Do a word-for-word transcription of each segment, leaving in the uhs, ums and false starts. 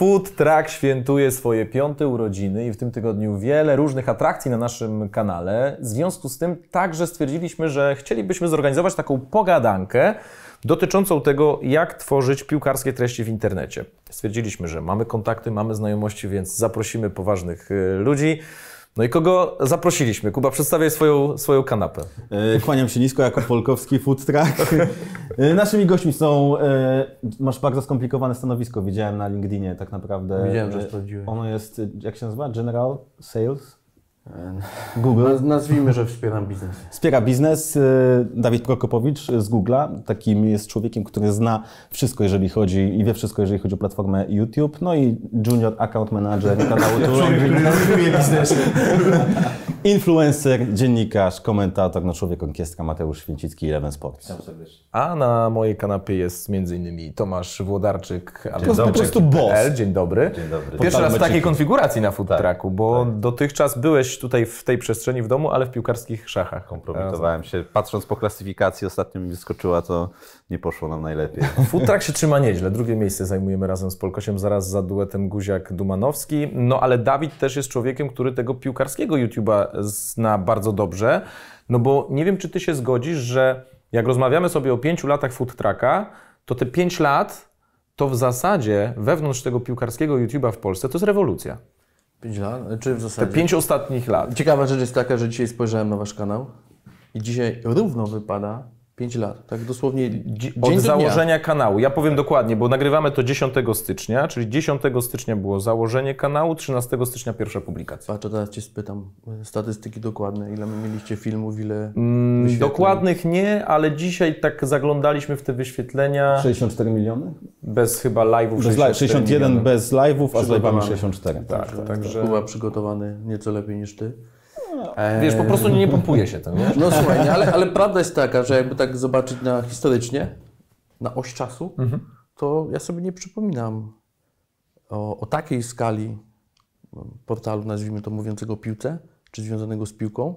Food Truck świętuje swoje piąte urodziny i w tym tygodniu wiele różnych atrakcji na naszym kanale. W związku z tym także stwierdziliśmy, że chcielibyśmy zorganizować taką pogadankę dotyczącą tego, jak tworzyć piłkarskie treści w internecie. Stwierdziliśmy, że mamy kontakty, mamy znajomości, więc zaprosimy poważnych ludzi. No i kogo zaprosiliśmy? Kuba, przedstawiaj swoją, swoją kanapę. Kłaniam się nisko, jako Polkowski Food Truck. Naszymi gośćmi są... Masz bardzo skomplikowane stanowisko, widziałem na LinkedInie tak naprawdę. Widziałem, że sprawdziłem. Ono jest, jak się nazywa? General Sales? Google. Nazwijmy, że wspiera biznes. Wspiera biznes. Dawid Prokopowicz z Google'a. Takim jest człowiekiem, który zna wszystko, jeżeli chodzi i wie wszystko, jeżeli chodzi o platformę YouTube. No i Junior Account Manager kanału biznesu. Influencer, dziennikarz, komentator, no człowiek orkiestra Mateusz Święcicki i Eleven Sports. Witam serdecznie. A na mojej kanapie jest m.in. Tomasz Włodarczyk, a po prostu boss. Dzień dobry. Dzień dobry. Pierwszy raz w takiej konfiguracji na food trucku, bo tak. Dotychczas byłeś tutaj w tej przestrzeni w domu, ale w piłkarskich szachach. Kompromitowałem się. Patrząc po klasyfikacji, ostatnio mi wyskoczyła, to nie poszło nam najlepiej. Food truck się trzyma nieźle. Drugie miejsce zajmujemy razem z Polkosiem, zaraz za duetem Guziak-Dumanowski. No ale Dawid też jest człowiekiem, który tego piłkarskiego YouTube'a zna bardzo dobrze, no bo nie wiem, czy ty się zgodzisz, że jak rozmawiamy sobie o pięciu latach food trucka, to te pięć lat to w zasadzie wewnątrz tego piłkarskiego YouTube'a w Polsce to jest rewolucja. Pięć lat? Czy w zasadzie? Te pięć ostatnich lat. Ciekawa rzecz jest taka, że dzisiaj spojrzałem na wasz kanał i dzisiaj równo wypada pięć lat, tak dosłownie dzień od założenia kanału. Ja powiem dokładnie, bo nagrywamy to dziesiątego stycznia, czyli dziesiątego stycznia było założenie kanału, trzynastego stycznia pierwsza publikacja. Patrz, teraz cię spytam, statystyki dokładne, ile mieliście filmów, ile mm, dokładnych nie, ale dzisiaj tak zaglądaliśmy w te wyświetlenia. sześćdziesiąt cztery miliony? Bez chyba live'ów. sześćdziesiąt jeden bez live'ów, a z live'ami sześćdziesiąt cztery. Tak, tak, także... Kuba przygotowany nieco lepiej niż ty. Wiesz, po prostu nie pompuje się to, nie? No słuchaj, nie, ale, ale prawda jest taka, że jakby tak zobaczyć na historycznie, na oś czasu, mhm. to ja sobie nie przypominam o, o takiej skali portalu, nazwijmy to, mówiącego o piłce, czy związanego z piłką,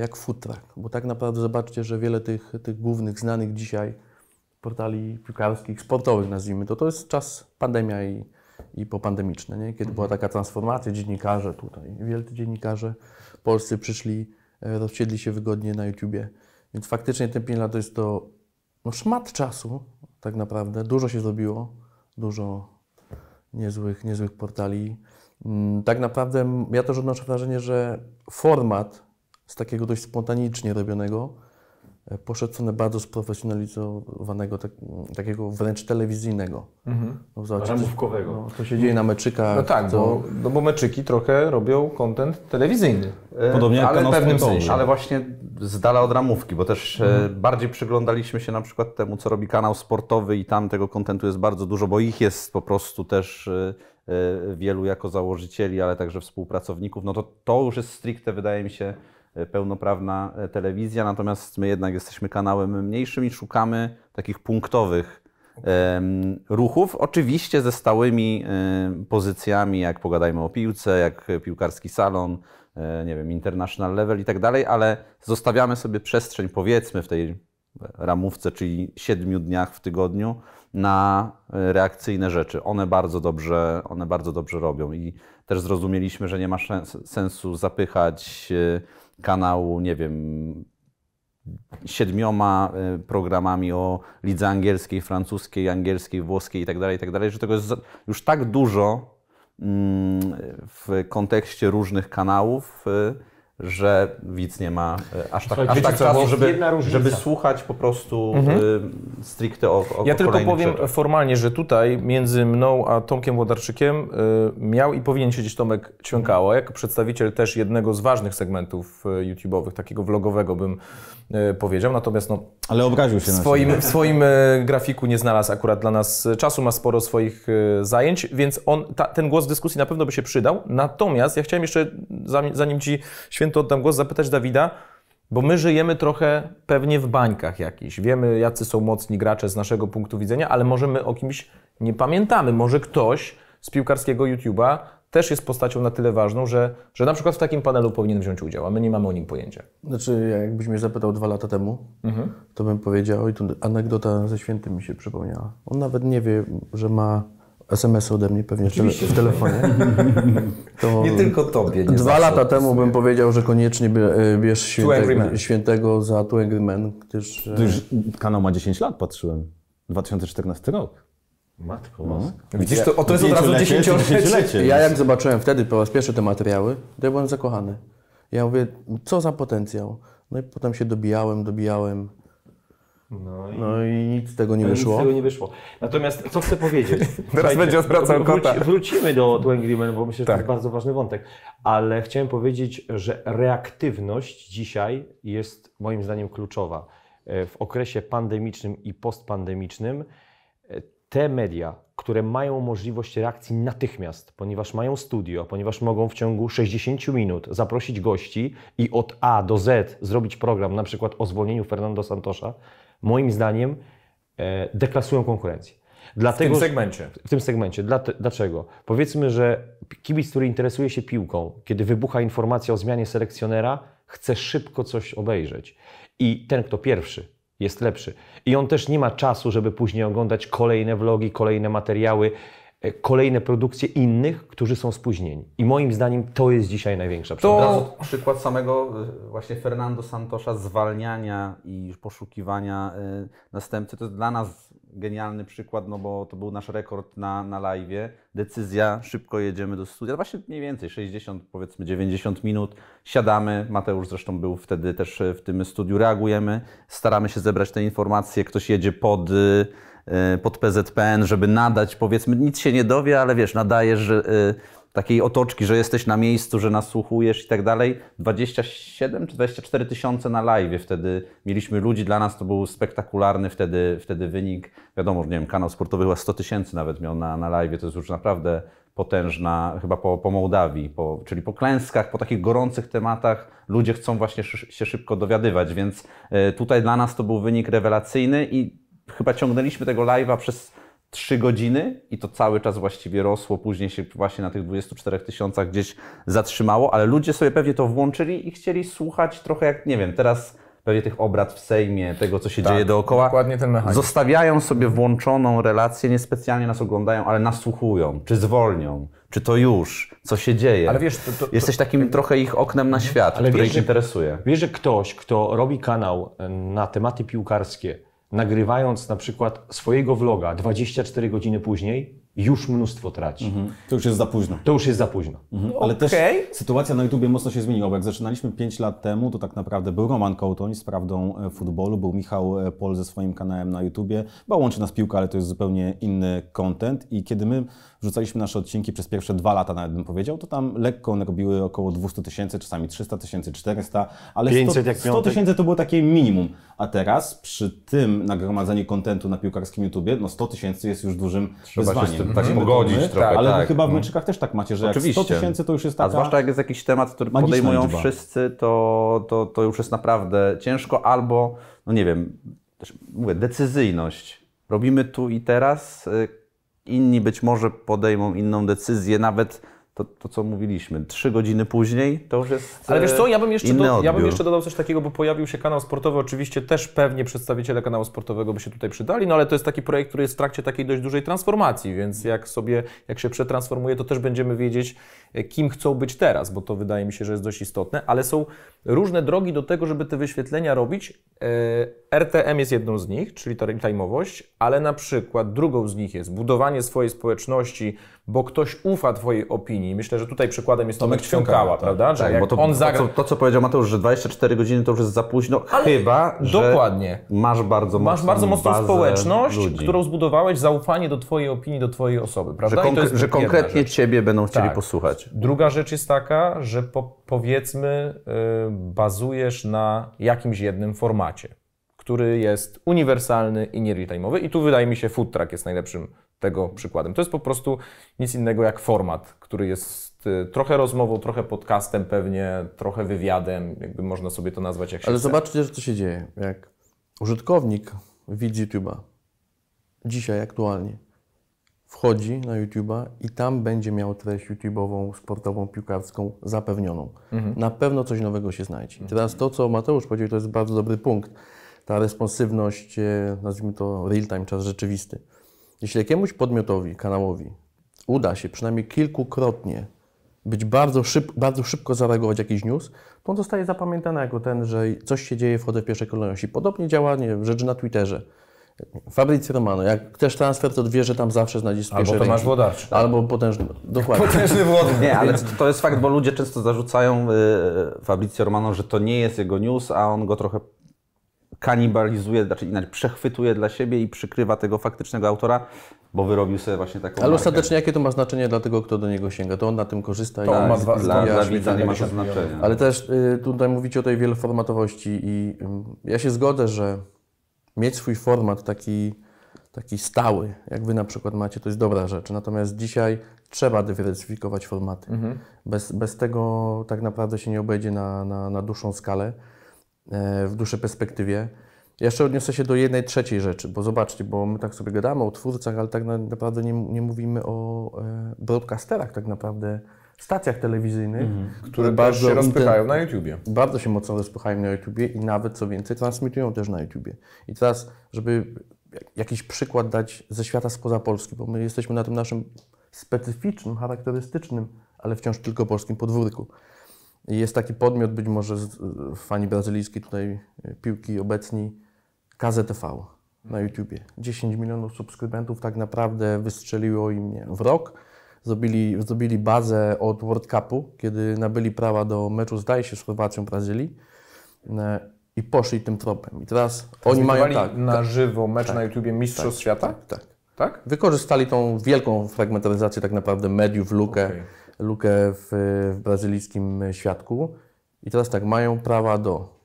jak food truck. Bo tak naprawdę zobaczcie, że wiele tych, tych głównych, znanych dzisiaj portali piłkarskich, sportowych, nazwijmy to, to jest czas pandemia i, i popandemiczne, nie? Kiedy mhm. była taka transformacja, dziennikarze tutaj, wielcy dziennikarze polscy przyszli, rozsiedli się wygodnie na YouTubie. Więc faktycznie te pięć lat to jest to no, szmat czasu, tak naprawdę. Dużo się zrobiło, dużo niezłych, niezłych portali. Tak naprawdę ja też odnoszę wrażenie, że format z takiego dość spontanicznie robionego poszedł w stronę bardzo sprofesjonalizowanego, tak, takiego wręcz telewizyjnego. Mhm. No, ramówkowego. No, to się dzieje na meczykach. No tak, to... bo, no bo meczyki trochę robią content telewizyjny. Podobnie jak ale w pewnym sensie. Ale właśnie z dala od ramówki, bo też mhm. bardziej przyglądaliśmy się na przykład temu, co robi kanał sportowy i tam tego contentu jest bardzo dużo, bo ich jest po prostu też wielu jako założycieli, ale także współpracowników. No to to już jest stricte, wydaje mi się, pełnoprawna telewizja, natomiast my jednak jesteśmy kanałem mniejszym i szukamy takich punktowych em, ruchów, oczywiście ze stałymi em, pozycjami, jak Pogadajmy o Piłce, jak Piłkarski Salon, e, nie wiem, International Level i tak dalej, ale zostawiamy sobie przestrzeń, powiedzmy, w tej ramówce, czyli siedmiu dniach w tygodniu, na reakcyjne rzeczy. One bardzo dobrze, one bardzo dobrze robią i też zrozumieliśmy, że nie ma sensu zapychać kanału, nie wiem, siedmioma programami o lidze angielskiej, francuskiej, angielskiej, włoskiej i tak dalej, i tak dalej, że tego jest już tak dużo w kontekście różnych kanałów, że widz nie ma aż tak, aż tak czasu, żeby, żeby słuchać po prostu mhm. y, stricte o, o ja tylko powiem rzeczach. Formalnie, że tutaj między mną a Tomkiem Włodarczykiem y, miał i powinien siedzieć Tomek Ciąkała, jako przedstawiciel też jednego z ważnych segmentów YouTube'owych, takiego vlogowego bym y, powiedział, natomiast no, ale obraził się w swoim, na w swoim y, grafiku nie znalazł akurat dla nas czasu, ma sporo swoich y, zajęć, więc on, ta, ten głos w dyskusji na pewno by się przydał, natomiast ja chciałem jeszcze, zanim, zanim Ci święty to oddam głos, zapytać Dawida, bo my żyjemy trochę pewnie w bańkach jakichś. Wiemy, jacy są mocni gracze z naszego punktu widzenia, ale może my o kimś nie pamiętamy. Może ktoś z piłkarskiego YouTube'a też jest postacią na tyle ważną, że, że na przykład w takim panelu powinien wziąć udział, a my nie mamy o nim pojęcia. Znaczy, jakbyś mnie zapytał dwa lata temu, mhm. to bym powiedział, i tu anegdota ze Świętym mi się przypomniała. On nawet nie wie, że ma es em es ode mnie pewnie Oczywiście. w telefonie. To nie tylko tobie. Nie dwa lata temu bym powiedział, że koniecznie bierz Świętego, świętego za Two Angry Men, gdyż... Już kanał ma dziesięć lat, patrzyłem. dwa tysiące czternasty rok. Matko no. Widzisz, to, o, to jest od razu dziesięciolecie. Ja jak zobaczyłem wtedy po raz pierwszy te materiały, to ja byłem zakochany. Ja mówię, co za potencjał. No i potem się dobijałem, dobijałem. No i, no i nic z tego nie, no wyszło. Nic z tego nie wyszło. Natomiast co chcę powiedzieć? Teraz będzie odwracał kota. Wróci, wrócimy do, do Angry Men, bo myślę, że tak. to jest bardzo ważny wątek. Ale chciałem powiedzieć, że reaktywność dzisiaj jest moim zdaniem kluczowa. W okresie pandemicznym i postpandemicznym te media, które mają możliwość reakcji natychmiast, ponieważ mają studio, ponieważ mogą w ciągu sześćdziesięciu minut zaprosić gości i od A do Z zrobić program, na przykład o zwolnieniu Fernando Santosza, moim zdaniem e, deklasują konkurencję. Dlatego, w tym segmencie. W tym segmencie. Dlaczego? Powiedzmy, że kibic, który interesuje się piłką, kiedy wybucha informacja o zmianie selekcjonera, chce szybko coś obejrzeć. I ten, kto pierwszy, jest lepszy. I on też nie ma czasu, żeby później oglądać kolejne vlogi, kolejne materiały, kolejne produkcje innych, którzy są spóźnieni. I moim zdaniem to jest dzisiaj największa przeszkoda. To przykład samego właśnie Fernando Santosza, zwalniania i poszukiwania następcy. To jest dla nas genialny przykład, no bo to był nasz rekord na, na live'ie. Decyzja, szybko jedziemy do studia. Właśnie mniej więcej sześćdziesiąt, powiedzmy dziewięćdziesiąt minut. Siadamy, Mateusz zresztą był wtedy też w tym studiu, reagujemy. Staramy się zebrać te informacje, ktoś jedzie pod... pod P Z P N, żeby nadać, powiedzmy, nic się nie dowie, ale wiesz, nadajesz że, y, takiej otoczki, że jesteś na miejscu, że nasłuchujesz i tak dalej. dwadzieścia siedem czy dwadzieścia cztery tysiące na live wtedy mieliśmy ludzi, dla nas to był spektakularny wtedy, wtedy wynik. Wiadomo, że nie wiem, kanał sportowy chyba sto tysięcy nawet miał na, na live, to jest już naprawdę potężna, chyba po, po Mołdawii, po, czyli po klęskach, po takich gorących tematach ludzie chcą właśnie szy, się szybko dowiadywać, więc y, tutaj dla nas to był wynik rewelacyjny i chyba ciągnęliśmy tego live'a przez trzy godziny i to cały czas właściwie rosło, później się właśnie na tych dwudziestu czterech tysiącach gdzieś zatrzymało, ale ludzie sobie pewnie to włączyli i chcieli słuchać trochę jak, nie wiem, teraz pewnie tych obrad w Sejmie, tego co się tak, dzieje dookoła. Dokładnie ten mechanizm. Zostawiają sobie włączoną relację, niespecjalnie nas oglądają, ale nasłuchują, czy zwolnią, czy to już, co się dzieje. Ale wiesz, to, to, to... Jesteś takim trochę ich oknem na świat, ale który wiesz, ich interesuje. Wiesz, że ktoś, kto robi kanał na tematy piłkarskie, nagrywając na przykład swojego vloga dwadzieścia cztery godziny później, już mnóstwo traci. Mhm. To już jest za późno. To już jest za późno. Mhm. Ale okay. też sytuacja na YouTubie mocno się zmieniła, bo jak zaczynaliśmy pięć lat temu, to tak naprawdę był Roman Kołtoń z Prawdą Futbolu, był Michał Pol ze swoim kanałem na YouTubie, bo łączy nas piłka, ale to jest zupełnie inny content i kiedy my wrzucaliśmy nasze odcinki przez pierwsze dwa lata, nawet bym powiedział, to tam lekko one robiły około dwieście tysięcy, czasami trzysta tysięcy, czterysta, ale sto tysięcy to było takie minimum. A teraz przy tym nagromadzeniu kontentu na piłkarskim YouTubie, no sto tysięcy jest już dużym wyzwaniem. Tak się pogodzić my, trochę, tak, ale tak, chyba w meczykach no. też tak macie, że Oczywiście. jak sto tysięcy to już jest taka... A zwłaszcza jak jest jakiś temat, który podejmują liczba. wszyscy, to, to, to już jest naprawdę ciężko albo, no nie wiem, też mówię, decyzyjność. Robimy tu i teraz, inni być może podejmą inną decyzję, nawet to, to co mówiliśmy, trzy godziny później, to już jest Ale wiesz co, ja bym, jeszcze do, ja bym jeszcze dodał coś takiego, bo pojawił się kanał sportowy, oczywiście też pewnie przedstawiciele kanału sportowego by się tutaj przydali, no ale to jest taki projekt, który jest w trakcie takiej dość dużej transformacji, więc jak sobie, jak się przetransformuje, to też będziemy wiedzieć, kim chcą być teraz, bo to wydaje mi się, że jest dość istotne, ale są różne drogi do tego, żeby te wyświetlenia robić. R T M jest jedną z nich, czyli ta real-time'owość, ale na przykład drugą z nich jest budowanie swojej społeczności, bo ktoś ufa twojej opinii. Myślę, że tutaj przykładem jest Tomek Ćwiąkała, prawda? Tak, że jak bo to, on zagra... to, co, to, co powiedział Mateusz, że dwadzieścia cztery godziny to już jest za późno, ale chyba, że dokładnie. masz bardzo mocną Masz bardzo mocną społeczność, ludzi. którą zbudowałeś, zaufanie do twojej opinii, do twojej osoby, prawda? Że, konk że konkretnie rzecz. ciebie będą chcieli tak. posłuchać. Druga rzecz jest taka, że po, powiedzmy yy, bazujesz na jakimś jednym formacie, który jest uniwersalny i nie real-time'owy i tu wydaje mi się food truck jest najlepszym tego przykładem. To jest po prostu nic innego jak format, który jest trochę rozmową, trochę podcastem pewnie, trochę wywiadem, jakby można sobie to nazwać jak się Ale chce. Zobaczcie, że to się dzieje. Jak użytkownik widzi YouTube'a dzisiaj aktualnie wchodzi na YouTube'a i tam będzie miał treść YouTube'ową, sportową, piłkarską zapewnioną. Mhm. Na pewno coś nowego się znajdzie. Mhm. Teraz to, co Mateusz powiedział, to jest bardzo dobry punkt. Ta responsywność, nazwijmy to real time, czas rzeczywisty. Jeśli jakiemuś podmiotowi, kanałowi uda się przynajmniej kilkukrotnie być bardzo, szyb, bardzo szybko zareagować jakiś news, to on zostaje zapamiętany jako ten, że coś się dzieje, wchodzę w pierwszej kolejności. Podobnie działa, nie wiem, rzecz na Twitterze. Fabrizio Romano, jak chcesz transfer, to wie, że tam zawsze znajdziesz pierwsze ręki. Albo Tomasz Włodarczyk. Albo potężny, dokładnie. Potężny Włodarczyk. Nie, ale to jest fakt, bo ludzie często zarzucają Fabrizio Romano, że to nie jest jego news, a on go trochę kanibalizuje, znaczy inaczej przechwytuje dla siebie i przykrywa tego faktycznego autora, bo wyrobił sobie właśnie taką Ale markę. Ostatecznie jakie to ma znaczenie dla tego, kto do niego sięga? To on na tym korzysta. To i ma dwa, dla, dla widza nie ma to znaczenia. Ale też y, tutaj mówicie o tej wieloformatowości i y, ja się zgodzę, że mieć swój format taki, taki stały, jak Wy na przykład macie, to jest dobra rzecz. Natomiast dzisiaj trzeba dywersyfikować formaty. Mhm. Bez, bez tego tak naprawdę się nie obejdzie na, na, na dłuższą skalę, w dłuższej perspektywie. Ja jeszcze odniosę się do jednej trzeciej rzeczy, bo zobaczcie, bo my tak sobie gadamy o twórcach, ale tak naprawdę nie, nie mówimy o broadcasterach, tak naprawdę stacjach telewizyjnych, mm. które bardzo się rozpychają na YouTubie. Bardzo się mocno rozpychają na YouTubie i nawet co więcej transmitują też na YouTubie. I teraz, żeby jakiś przykład dać ze świata spoza Polski, bo my jesteśmy na tym naszym specyficznym, charakterystycznym, ale wciąż tylko polskim podwórku. Jest taki podmiot, być może fani brazylijskiej tutaj piłki obecni, K Z T V na YouTubie. dziesięć milionów subskrybentów tak naprawdę wystrzeliło im nie, w rok. Zrobili, zrobili bazę od World Cupu, kiedy nabyli prawa do meczu, zdaje się, z Chorwacją Brazylii i poszli tym tropem. I teraz oni mają tak, na żywo mecz tak, na YouTubie Mistrzostw tak, Świata? Tak, tak, tak. Wykorzystali tą wielką fragmentaryzację tak naprawdę mediów, lukę. Okay. lukę w, w brazylijskim światku i teraz tak, mają prawa do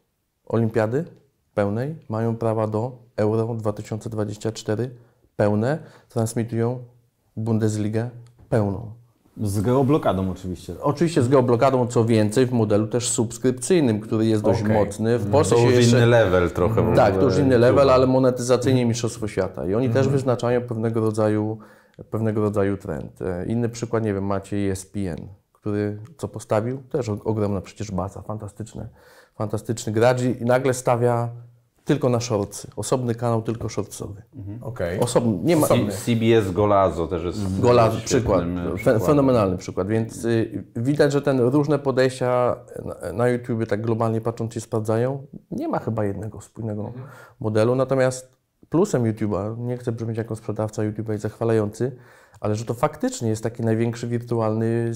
olimpiady pełnej, mają prawa do Euro dwa tysiące dwudziestego czwartego pełne, transmitują Bundesligę pełną. Z geoblokadą oczywiście. Oczywiście z geoblokadą, co więcej w modelu też subskrypcyjnym, który jest dość okay. mocny. W Polsce to już jeszcze... inny level trochę. Tak, to już inny level, ale monetyzacyjnie Mistrzostwo Świata i oni mm -hmm. też wyznaczają pewnego rodzaju pewnego rodzaju trend. Inny przykład, nie wiem, macie E S P N, który co postawił? Też ogromna przecież baza, fantastyczne, fantastyczny gracz i nagle stawia tylko na shortsy. Osobny kanał, tylko shortsowy. Mhm. Okay. Osobny, nie ma... C B S Golazo też jest... Golazo, przykład, przykład. Fenomenalny przykład. Więc y, widać, że ten różne podejścia na, na YouTubie, tak globalnie patrząc, się sprawdzają. Nie ma chyba jednego spójnego mhm. modelu, natomiast plusem YouTube'a, nie chcę brzmieć jako sprzedawca YouTube'a i zachwalający, ale że to faktycznie jest taki największy wirtualny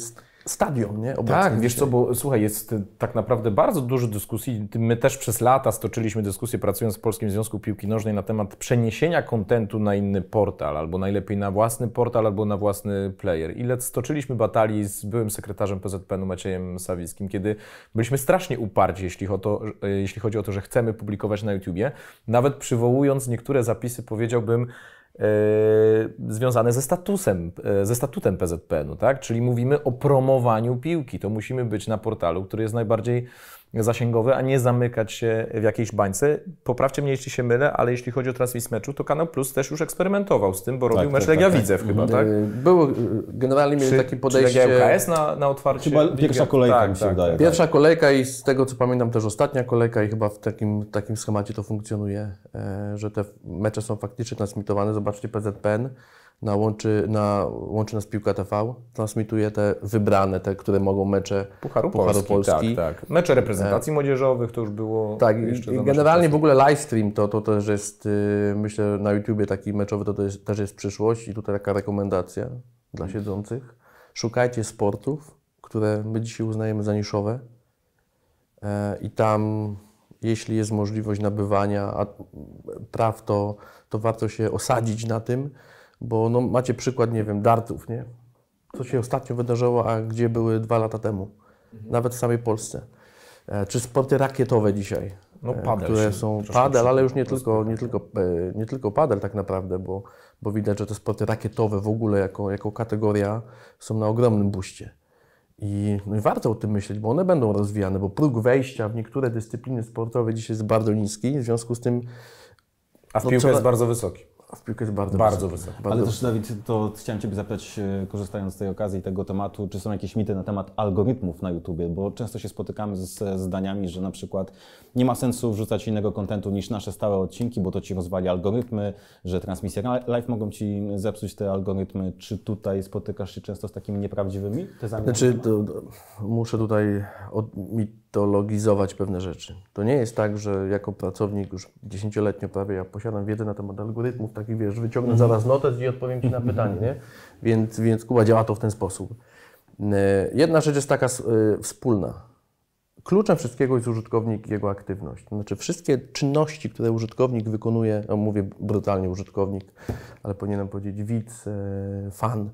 stadion, nie? Obecny tak, dzisiaj. Wiesz co, bo słuchaj, jest tak naprawdę bardzo dużo dyskusji, my też przez lata stoczyliśmy dyskusję pracując w Polskim Związku Piłki Nożnej na temat przeniesienia kontentu na inny portal, albo najlepiej na własny portal, albo na własny player. Ile stoczyliśmy batalii z byłym sekretarzem P Z P N-u Maciejem Sawickim, kiedy byliśmy strasznie uparci, jeśli, o to, jeśli chodzi o to, że chcemy publikować na YouTubie. Nawet przywołując niektóre zapisy, powiedziałbym, Yy, związane ze statusem, yy, ze statutem P Z P N-u, tak? Czyli mówimy o promowaniu piłki. To musimy być na portalu, który jest najbardziej zasięgowy, a nie zamykać się w jakiejś bańce. Poprawcie mnie, jeśli się mylę, ale jeśli chodzi o transmisję meczu, to Kanał Plus też już eksperymentował z tym, bo tak, robił tak, mecz Legia tak, Widzew tak. chyba, tak? Było, generalnie mieli takie podejście... Legia U K S na, na otwarcie? Chyba pierwsza kolejka tak, mi się tak, wydaje. Pierwsza tak. kolejka i z tego, co pamiętam, też ostatnia kolejka i chyba w takim, takim schemacie to funkcjonuje, że te mecze są faktycznie transmitowane. Zobaczcie P Z P N. Na łączy, na, łączy nas Piłka T V, transmituje te wybrane, te, które mogą mecze Pucharu, Pucharu Polski, Polski. Tak, tak. Mecze reprezentacji e... młodzieżowych to już było... Tak, jeszcze i generalnie w ogóle livestream to, to też jest, yy, myślę, na YouTubie taki meczowy to, to jest, też jest przyszłość i tutaj taka rekomendacja dla siedzących. Szukajcie sportów, które my dzisiaj uznajemy za niszowe yy, i tam... Jeśli jest możliwość nabywania praw, to, to warto się osadzić na tym, bo no, macie przykład, nie wiem, dartów, nie? Co się ostatnio wydarzyło, a gdzie były dwa lata temu, mhm. nawet w samej Polsce. E, czy sporty rakietowe dzisiaj, no, padel, które są padel, ale już nie tylko, nie, tylko, nie tylko padel tak naprawdę, bo, bo widać, że te sporty rakietowe w ogóle jako, jako kategoria są na ogromnym buście. I warto o tym myśleć, bo one będą rozwijane, bo próg wejścia w niektóre dyscypliny sportowe dzisiaj jest bardzo niski, w związku z tym... A w piłce no, co... jest bardzo wysoki. w piłkę jest bardzo, bardzo wysoka. Ale bardzo też, wysoka. Dawid, to chciałem Ciebie zapytać, korzystając z tej okazji i tego tematu, czy są jakieś mity na temat algorytmów na YouTubie? Bo często się spotykamy ze zdaniami, że na przykład nie ma sensu wrzucać innego kontentu niż nasze stałe odcinki, bo to Ci rozwali algorytmy, że transmisje live mogą Ci zepsuć te algorytmy. Czy tutaj spotykasz się często z takimi nieprawdziwymi tezami? Znaczy, to, to, muszę tutaj odmitologizować pewne rzeczy. To nie jest tak, że jako pracownik już dziesięcioletnio prawie ja posiadam wiedzę na temat algorytmów, taki wiesz, wyciągnę zaraz notes i odpowiem Ci na pytanie, nie? Więc, więc Kuba działa to w ten sposób. Jedna rzecz jest taka wspólna. Kluczem wszystkiego jest użytkownik i jego aktywność. Znaczy wszystkie czynności, które użytkownik wykonuje, no mówię brutalnie użytkownik, ale powinienem powiedzieć widz, fan,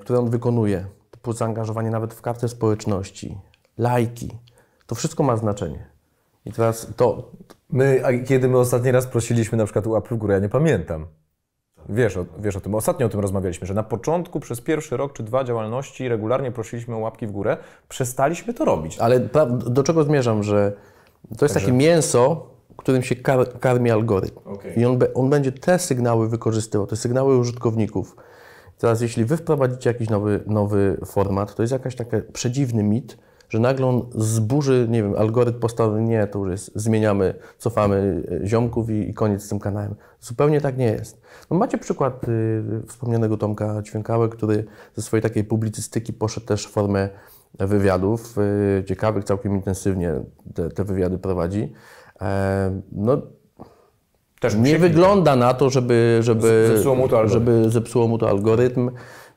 które on wykonuje, typu zaangażowanie nawet w kartę społeczności, lajki, to wszystko ma znaczenie. I teraz to... My, a kiedy my ostatni raz prosiliśmy na przykład o łapkę w górę, ja nie pamiętam. Wiesz o, wiesz o tym, ostatnio o tym rozmawialiśmy, że na początku przez pierwszy rok czy dwa działalności regularnie prosiliśmy o łapki w górę, przestaliśmy to robić. Ale do czego zmierzam, że to jest Także... takie mięso, którym się kar karmi algorytm. Okay. I on, be on będzie te sygnały wykorzystywał, te sygnały użytkowników. Teraz jeśli Wy wprowadzicie jakiś nowy, nowy format, to jest jakaś taka przedziwny mit, że nagle on zburzy, nie wiem, algorytm postawy, nie, to już jest, zmieniamy, cofamy ziomków i, i koniec z tym kanałem. Zupełnie tak nie jest. No macie przykład y, wspomnianego Tomka Ćwiąkałę, który ze swojej takiej publicystyki poszedł też w formę wywiadów, y, ciekawych, całkiem intensywnie te, te wywiady prowadzi. E, no, też nie wygląda na to, żeby, żeby, zepsuło mu to żeby zepsuło mu to algorytm.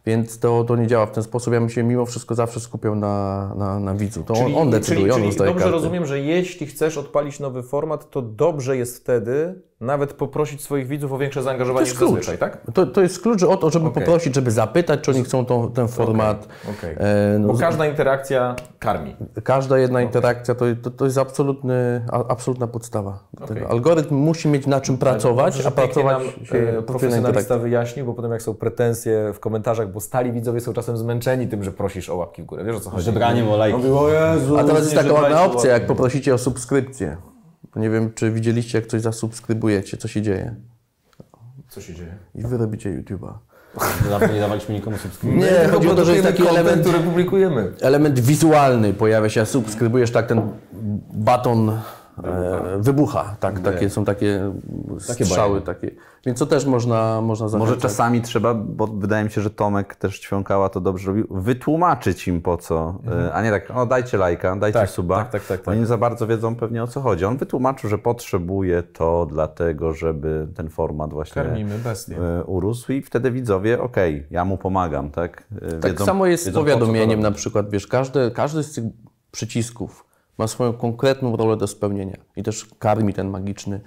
Więc to, to nie działa w ten sposób. Ja bym się mimo wszystko zawsze skupiał na, na, na widzu. To czyli, on, on decyduje, czyli, on czyli dostaje dobrze karty. Rozumiem, że jeśli chcesz odpalić nowy format, to dobrze jest wtedy nawet poprosić swoich widzów o większe zaangażowanie niż zazwyczaj, tak? To, to jest klucz o to, żeby okay. poprosić, żeby zapytać, czy oni chcą tą, ten format. Okay. Okay. E, no, Bo każda interakcja karmi. Każda jedna okay. interakcja to, to, to jest absolutny, a, absolutna podstawa. Okay. Algorytm musi mieć na czym pracować, dobrze, a pracować nam, się... Profesjonalista wyjaśnił, bo potem jak są pretensje w komentarzach, bo stali widzowie są czasem zmęczeni tym, że prosisz o łapki w górę. Wiesz o co chodzi? Żebraniem o lajki. O Jezu, a teraz jest taka ładna opcja, jak poprosicie o subskrypcję. Nie wiem, czy widzieliście, jak coś zasubskrybujecie, co się dzieje. Co się dzieje? I wy robicie YouTube'a. Nie dawaliśmy nikomu subskrypcji. Nie, nie, chodzi o to, że jest taki content, element, który publikujemy. Element wizualny pojawia się, a subskrybujesz, tak ten baton wybucha. E, wybucha. Tak, takie, są takie, takie strzały. Takie. Więc to też można, można zachęcać. Może czasami trzeba, bo wydaje mi się, że Tomek też Ćwiąkała to dobrze robił, wytłumaczyć im po co, mhm. a nie tak, o dajcie lajka, dajcie tak, suba. Tak, tak, tak, tak. Oni za bardzo wiedzą pewnie o co chodzi. On wytłumaczył, że potrzebuje to dlatego, żeby ten format właśnie Karmimy, urósł i wtedy widzowie, okej, okay, ja mu pomagam. Tak, wiedzą, tak samo jest z powiadomieniem na przykład, wiesz, każdy, każdy z tych przycisków ma swoją konkretną rolę do spełnienia i też karmi ten magiczny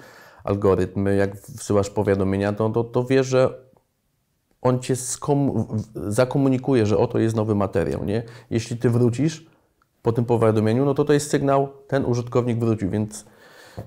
algorytm. Jak wsyłasz powiadomienia, to, to, to wie, że on cię zakomunikuje, że oto jest nowy materiał. Nie? Jeśli ty wrócisz po tym powiadomieniu, no to to jest sygnał, ten użytkownik wrócił, więc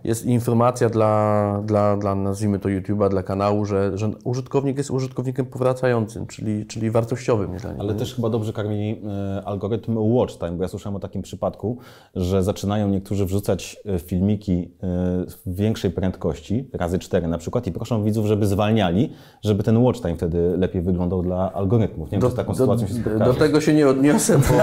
jest informacja dla, dla, dla nazwijmy to YouTube'a, dla kanału, że, że użytkownik jest użytkownikiem powracającym, czyli, czyli wartościowym. Dla niego. Ale też chyba dobrze karmili y, algorytm watch time, bo ja słyszałem o takim przypadku, że zaczynają niektórzy wrzucać filmiki w większej prędkości, razy cztery na przykład, i proszą widzów, żeby zwalniali, żeby ten watch time wtedy lepiej wyglądał dla algorytmów. Nie wiem, z taką sytuacją się spotkałeś. Do tego się nie odniosę, bo...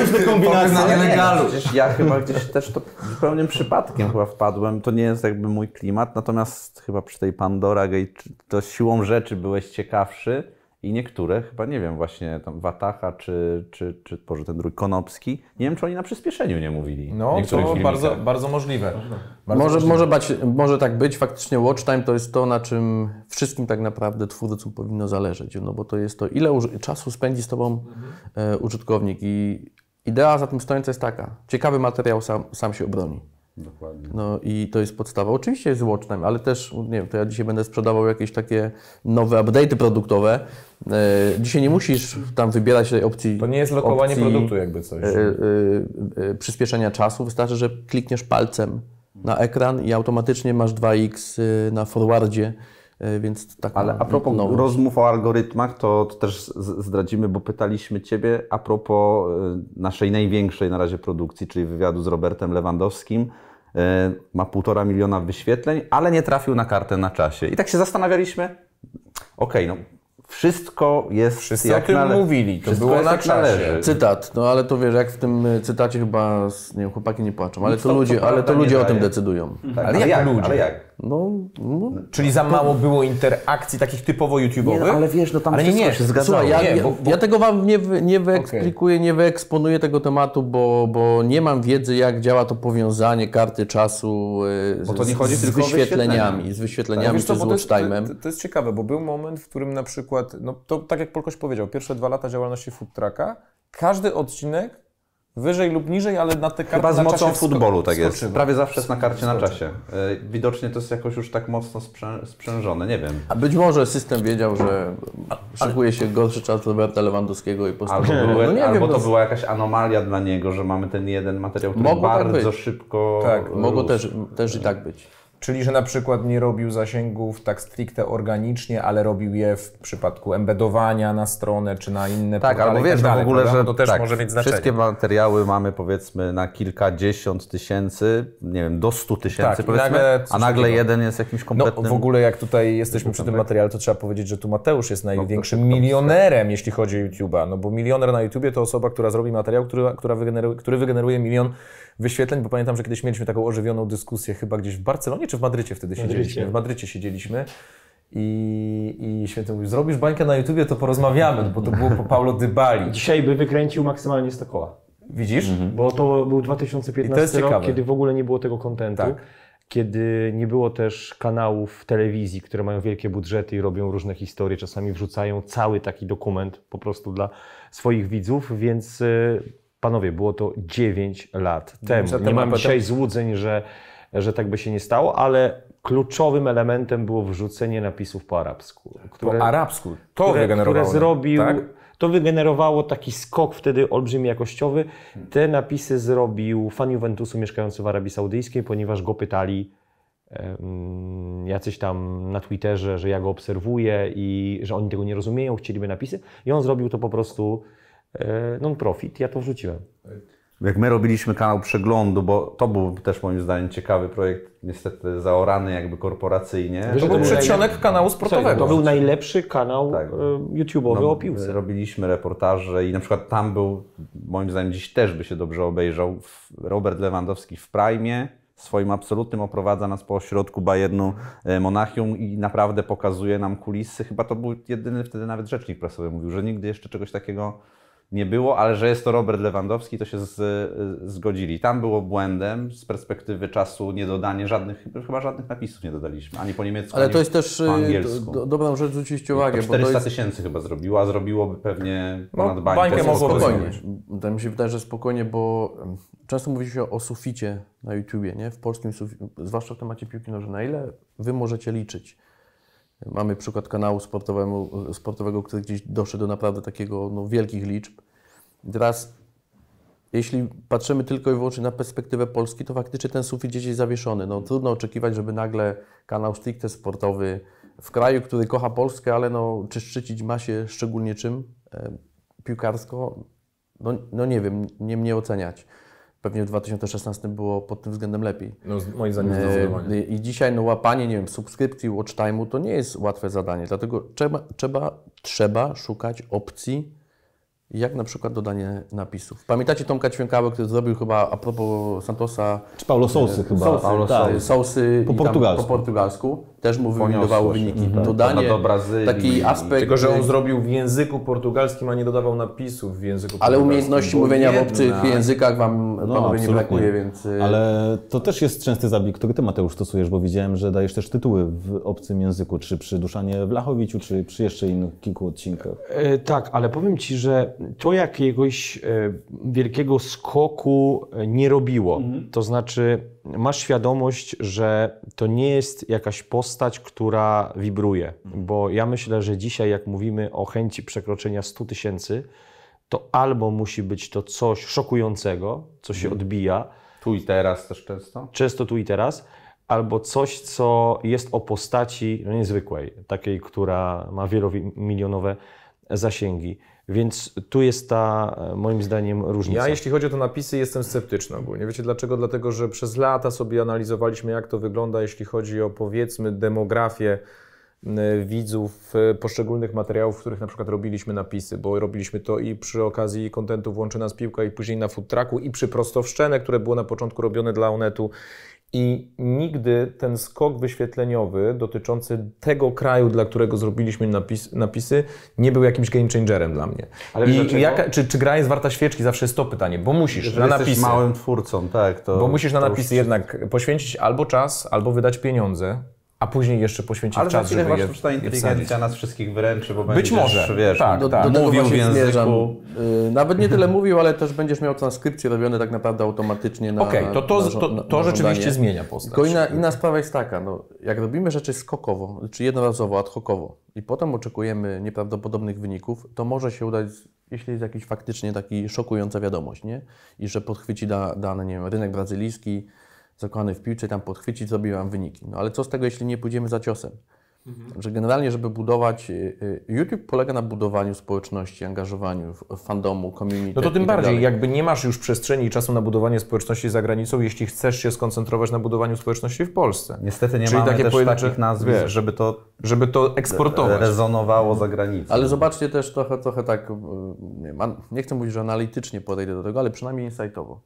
Różne kombinacje. Ja chyba gdzieś też to zupełnym przypadkiem chyba wpadłem, to nie jest jakby mój klimat, natomiast chyba przy tej Pandora Gate to siłą rzeczy byłeś ciekawszy i niektóre, chyba nie wiem, właśnie tam Watacha czy, czy, czy Boże, ten drugi Konopski, nie wiem, czy oni na przyspieszeniu nie mówili. No, to bardzo, bardzo możliwe. Bardzo może, możliwe. Może, bać, może tak być, faktycznie watch time to jest to, na czym wszystkim tak naprawdę twórcom powinno zależeć, no bo to jest to, ile czasu spędzi z Tobą mhm. użytkownik i idea za tym stojąca jest taka, ciekawy materiał sam, sam się obroni. Dokładnie. No i to jest podstawa. Oczywiście jest watch time, ale też, nie wiem, to ja dzisiaj będę sprzedawał jakieś takie nowe update'y produktowe. E, dzisiaj nie musisz tam wybierać tej opcji... To nie jest lokowanie opcji, produktu jakby coś. E, e, e, przyspieszenia czasu. Wystarczy, że klikniesz palcem na ekran i automatycznie masz dwa iks na forwardzie. Więc tak. Ale a propos nowość. Rozmów o algorytmach, to, to też zdradzimy, bo pytaliśmy Ciebie a propos naszej największej na razie produkcji, czyli wywiadu z Robertem Lewandowskim. ma półtora miliona wyświetleń, ale nie trafił na kartę na czasie. I tak się zastanawialiśmy, okej, no wszystko jest Wszyscy jak o nale... mówili, to Wszystko było na czasie. Cytat, no ale to wiesz, jak w tym cytacie chyba, nie wiem, chłopaki nie płaczą, ale to, to ludzie, to ale to ludzie o tym decydują. Tak, ale, ale jak ludzie? Ale jak? No, no, Czyli za mało było interakcji takich typowo YouTube'owych? No, ale wiesz, no tam ale wszystko nie, nie. się zgadzało. Słuchaj, ja, nie, bo, bo... ja tego Wam nie, nie wyeksplikuję, okay. nie wyeksponuję tego tematu, bo, bo nie mam wiedzy, jak działa to powiązanie karty czasu z, bo to nie chodzi z, tylko z wyświetleniami, z wyświetleniami tak, czy co, z watch time'em. To, to jest ciekawe, bo był moment, w którym na przykład, no to tak jak Polkoś powiedział, pierwsze dwa lata działalności Food Trucka, każdy odcinek wyżej lub niżej, ale na te karty Chyba z na mocą w futbolu tak jest. Prawie zawsze jest na karcie na czasie. Widocznie to jest jakoś już tak mocno sprzę sprzężone, nie wiem. A być może system wiedział, że szykuje się gorszy czas Roberta Lewandowskiego i postanowił. Albo, były, no nie albo wiem, to była jakaś anomalia dla niego, że mamy ten jeden materiał, który Mogło bardzo tak szybko Tak, Mogło też, też i tak być. Czyli, że na przykład nie robił zasięgów tak stricte organicznie, ale robił je w przypadku embedowania na stronę czy na inne tak, portale. Albo wiesz, tak, albo w ogóle, że to też tak, może mieć znaczenie. Wszystkie materiały mamy powiedzmy na kilkadziesiąt tysięcy, nie wiem, do stu tysięcy tak, powiedzmy, nagle, a nagle jeden jest jakimś kompletnym... No w ogóle jak tutaj jesteśmy przy tym materiale, to trzeba powiedzieć, że tu Mateusz jest największym no, to, to, to, to, milionerem, jeśli chodzi o YouTube'a. No bo milioner na YouTubie to osoba, która zrobi materiał, który, która wygeneruje, który wygeneruje milion wyświetleń, bo pamiętam, że kiedyś mieliśmy taką ożywioną dyskusję chyba gdzieś w Barcelonie czy w Madrycie wtedy Madrycie. siedzieliśmy. W Madrycie siedzieliśmy i, i Święty mówił, zrobisz bańkę na YouTubie, to porozmawiamy, bo to było po Paulo Dybali. Dzisiaj by wykręcił maksymalnie sto koła. Widzisz? Mhm. Bo to był dwa tysiące piętnasty rok, ciekawe. Kiedy w ogóle nie było tego kontentu. Tak. Kiedy nie było też kanałów telewizji, które mają wielkie budżety i robią różne historie, czasami wrzucają cały taki dokument po prostu dla swoich widzów, więc... Panowie, było to dziewięć lat temu. Nie mam dzisiaj złudzeń, że, że tak by się nie stało, ale kluczowym elementem było wrzucenie napisów po arabsku. Które, po arabsku? To które, wygenerowało. Które zrobił, tak? To wygenerowało taki skok wtedy olbrzymi jakościowy. Te napisy zrobił fan Juventusu mieszkający w Arabii Saudyjskiej, ponieważ go pytali um, jacyś tam na Twitterze, że ja go obserwuję i że oni tego nie rozumieją, chcieliby napisy. I on zrobił to po prostu... non-profit, ja to wrzuciłem. Jak my robiliśmy kanał przeglądu, bo to był też moim zdaniem ciekawy projekt, niestety zaorany jakby korporacyjnie. To, to był przedsionek kanału sportowego. Sorry, to był najlepszy kanał tak. YouTube'owy no, o piłce. Robiliśmy reportaże i na przykład tam był, moim zdaniem dziś też by się dobrze obejrzał, Robert Lewandowski w Prime, swoim absolutnym oprowadza nas po ośrodku Bayernu Monachium i naprawdę pokazuje nam kulisy. Chyba to był jedyny wtedy nawet rzecznik prasowy mówił, że nigdy jeszcze czegoś takiego nie było, ale że jest to Robert Lewandowski, to się z, z, zgodzili. Tam było błędem z perspektywy czasu niedodanie żadnych, chyba żadnych napisów nie dodaliśmy, ani po niemiecku, ale ani to jest też po angielsku. Do, dobrą rzecz zwróciliście uwagę. To czterysta tysięcy jest... chyba zrobiło, a zrobiłoby pewnie ponad no, bańkę. Mogło spokojnie. To mi się wydaje, że spokojnie, bo często mówi się o suficie na YouTubie, nie? W polskim suficie, zwłaszcza w temacie piłki nożnej, na ile Wy możecie liczyć. Mamy przykład kanału sportowego, który gdzieś doszedł do naprawdę takiego no, wielkich liczb. I teraz, jeśli patrzymy tylko i wyłącznie na perspektywę Polski, to faktycznie ten sufit gdzieś jest zawieszony. No, trudno oczekiwać, żeby nagle kanał stricte sportowy w kraju, który kocha Polskę, ale no, czy szczycić ma się szczególnie czym e, piłkarsko, no, no nie wiem, nie mnie oceniać. Pewnie w dwa tysiące szesnastym było pod tym względem lepiej. No, moim zdaniem zdecydowanie. I dzisiaj no, łapanie, nie wiem, subskrypcji, watch time'u to nie jest łatwe zadanie, dlatego trzeba, trzeba, trzeba szukać opcji, jak na przykład dodanie napisów. Pamiętacie Tomka Ćwiąkałę, który zrobił chyba a propos Santosa... Czy Paulo Sousy e, chyba. Sousy, Paulo tak. Sousy po, portugalsku. po portugalsku. Też mu wyminowały wyniki. Mhm. Dodanie, do Brazylii, taki aspekt... Tylko, że on zrobił w języku portugalskim, a nie dodawał napisów w języku portugalskim. Ale umiejętności mówienia w obcych językach Wam no, panowie nie brakuje, więc... Ale to też jest częsty zabieg, który Ty, Mateusz, stosujesz, bo widziałem, że dajesz też tytuły w obcym języku, czy przy Duszanie Wlachowiciu, czy przy jeszcze innych kilku odcinkach. E, tak, ale powiem Ci, że to jakiegoś wielkiego skoku nie robiło. Mhm. To znaczy, masz świadomość, że to nie jest jakaś postać, która wibruje. Bo ja myślę, że dzisiaj jak mówimy o chęci przekroczenia stu tysięcy, to albo musi być to coś szokującego, co się odbija. Tu i teraz też często? Często tu i teraz. Albo coś, co jest o postaci niezwykłej. Takiej, która ma wielomilionowe zasięgi. Więc tu jest ta, moim zdaniem, różnica. Ja, jeśli chodzi o te napisy, jestem sceptyczny ogólnie. Wiecie dlaczego? Dlatego, że przez lata sobie analizowaliśmy, jak to wygląda, jeśli chodzi o, powiedzmy, demografię widzów poszczególnych materiałów, w których na przykład robiliśmy napisy, bo robiliśmy to i przy okazji kontentu Włączy Nas Piłka i później na Food Trucku i przy Prosto w Szczenę, które było na początku robione dla Onetu. I nigdy ten skok wyświetleniowy dotyczący tego kraju, dla którego zrobiliśmy napis, napisy, nie był jakimś game changerem dla mnie. Ale I jaka, czy, czy gra jest warta świeczki? Zawsze jest to pytanie, bo musisz Jeżeli na napisy. Jesteś małym twórcą, tak. To, bo musisz na napisy już... jednak poświęcić albo czas, albo wydać pieniądze, a póniej jeszcze poświęcić ale czas, żeby je Ale ta inteligencja nas wszystkich wyręczy, bo będziesz, może, wiesz, tak, do, tak. Do mówił w języku. Yy, nawet nie tyle mówił, ale też będziesz miał transkrypcje robione tak naprawdę automatycznie na Okej, okay, to, to, to, to, to rzeczywiście zmienia postać. Tylko inna, inna sprawa jest taka, no, jak robimy rzeczy skokowo, czy jednorazowo, ad hocowo i potem oczekujemy nieprawdopodobnych wyników, to może się udać, jeśli jest jakiś faktycznie taki szokująca wiadomość, nie? I że podchwyci da, dany, nie wiem, rynek brazylijski, zakochany w piłce, tam podchwycić, zrobiłam wyniki. No ale co z tego, jeśli nie pójdziemy za ciosem? Mhm. Że generalnie, żeby budować... YouTube polega na budowaniu społeczności, angażowaniu, fandomu, community. No to tym bardziej, tak jakby nie masz już przestrzeni i czasu na budowanie społeczności za granicą, jeśli chcesz się skoncentrować na budowaniu społeczności w Polsce. Niestety nie Czyli mamy takie też pojedyncze... takich nazwisk, żeby to, żeby to eksportować. Rezonowało za granicą. Ale zobaczcie też trochę, trochę tak... Nie, nie chcę mówić, że analitycznie podejdę do tego, ale przynajmniej insightowo.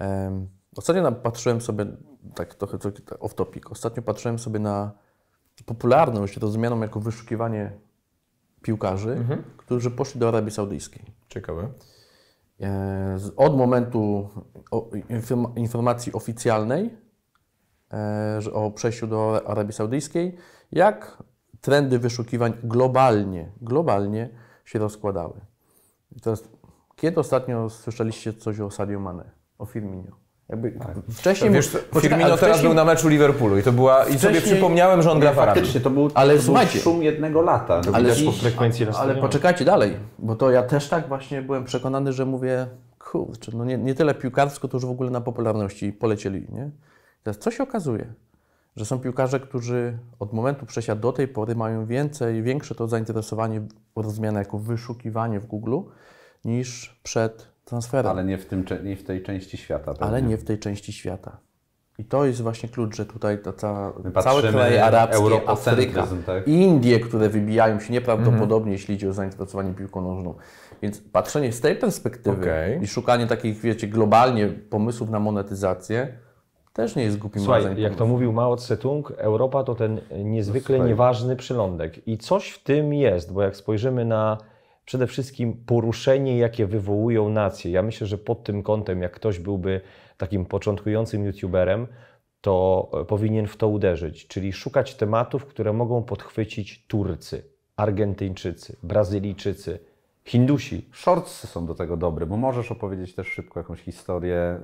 Um, Ostatnio patrzyłem sobie, tak trochę off topic, ostatnio patrzyłem sobie na popularność rozumianą jako wyszukiwanie piłkarzy, mhm. którzy poszli do Arabii Saudyjskiej. Ciekawe. Od momentu informacji oficjalnej o przejściu do Arabii Saudyjskiej, jak trendy wyszukiwań globalnie, globalnie się rozkładały. Teraz, kiedy ostatnio słyszeliście coś o Sadio Mané, o Firminie? Jakby tak. Wcześniej... Wiesz, Firmino teraz wcześniej... był na meczu Liverpoolu i to była... Wcześniej... I sobie przypomniałem, że on gra w Arabii. Faktycznie, to był, ale to był szum jednego lata. Ale, widać po frekwencji a, ale poczekajcie dalej, bo to ja też tak właśnie byłem przekonany, że mówię, kurczę, no nie, nie tyle piłkarsko, to już w ogóle na popularności polecieli, nie? Teraz co się okazuje? Że są piłkarze, którzy od momentu przejścia do tej pory mają więcej, większe to zainteresowanie rozumiane jako wyszukiwanie w Google niż przed... transferem. Ale nie w, tym, nie w tej części świata. Pewnie. Ale nie w tej części świata. I to jest właśnie klucz, że tutaj ta cała, całe kraje arabskie, Afryka, tak? Indie, które wybijają się nieprawdopodobnie, mm-hmm. jeśli idzie o zainteresowanie piłką nożną. Więc patrzenie z tej perspektywy okay. i szukanie takich, wiecie, globalnie pomysłów na monetyzację też nie jest głupim Słuchaj, jak pomysłu. To mówił Mao Tse-tung, Europa to ten niezwykle Słuchaj. nieważny przylądek. I coś w tym jest, bo jak spojrzymy na przede wszystkim poruszenie, jakie wywołują nacje. Ja myślę, że pod tym kątem, jak ktoś byłby takim początkującym youtuberem, to powinien w to uderzyć, czyli szukać tematów, które mogą podchwycić Turcy, Argentyńczycy, Brazylijczycy, Hindusi. Shortsy są do tego dobre, bo możesz opowiedzieć też szybko jakąś historię,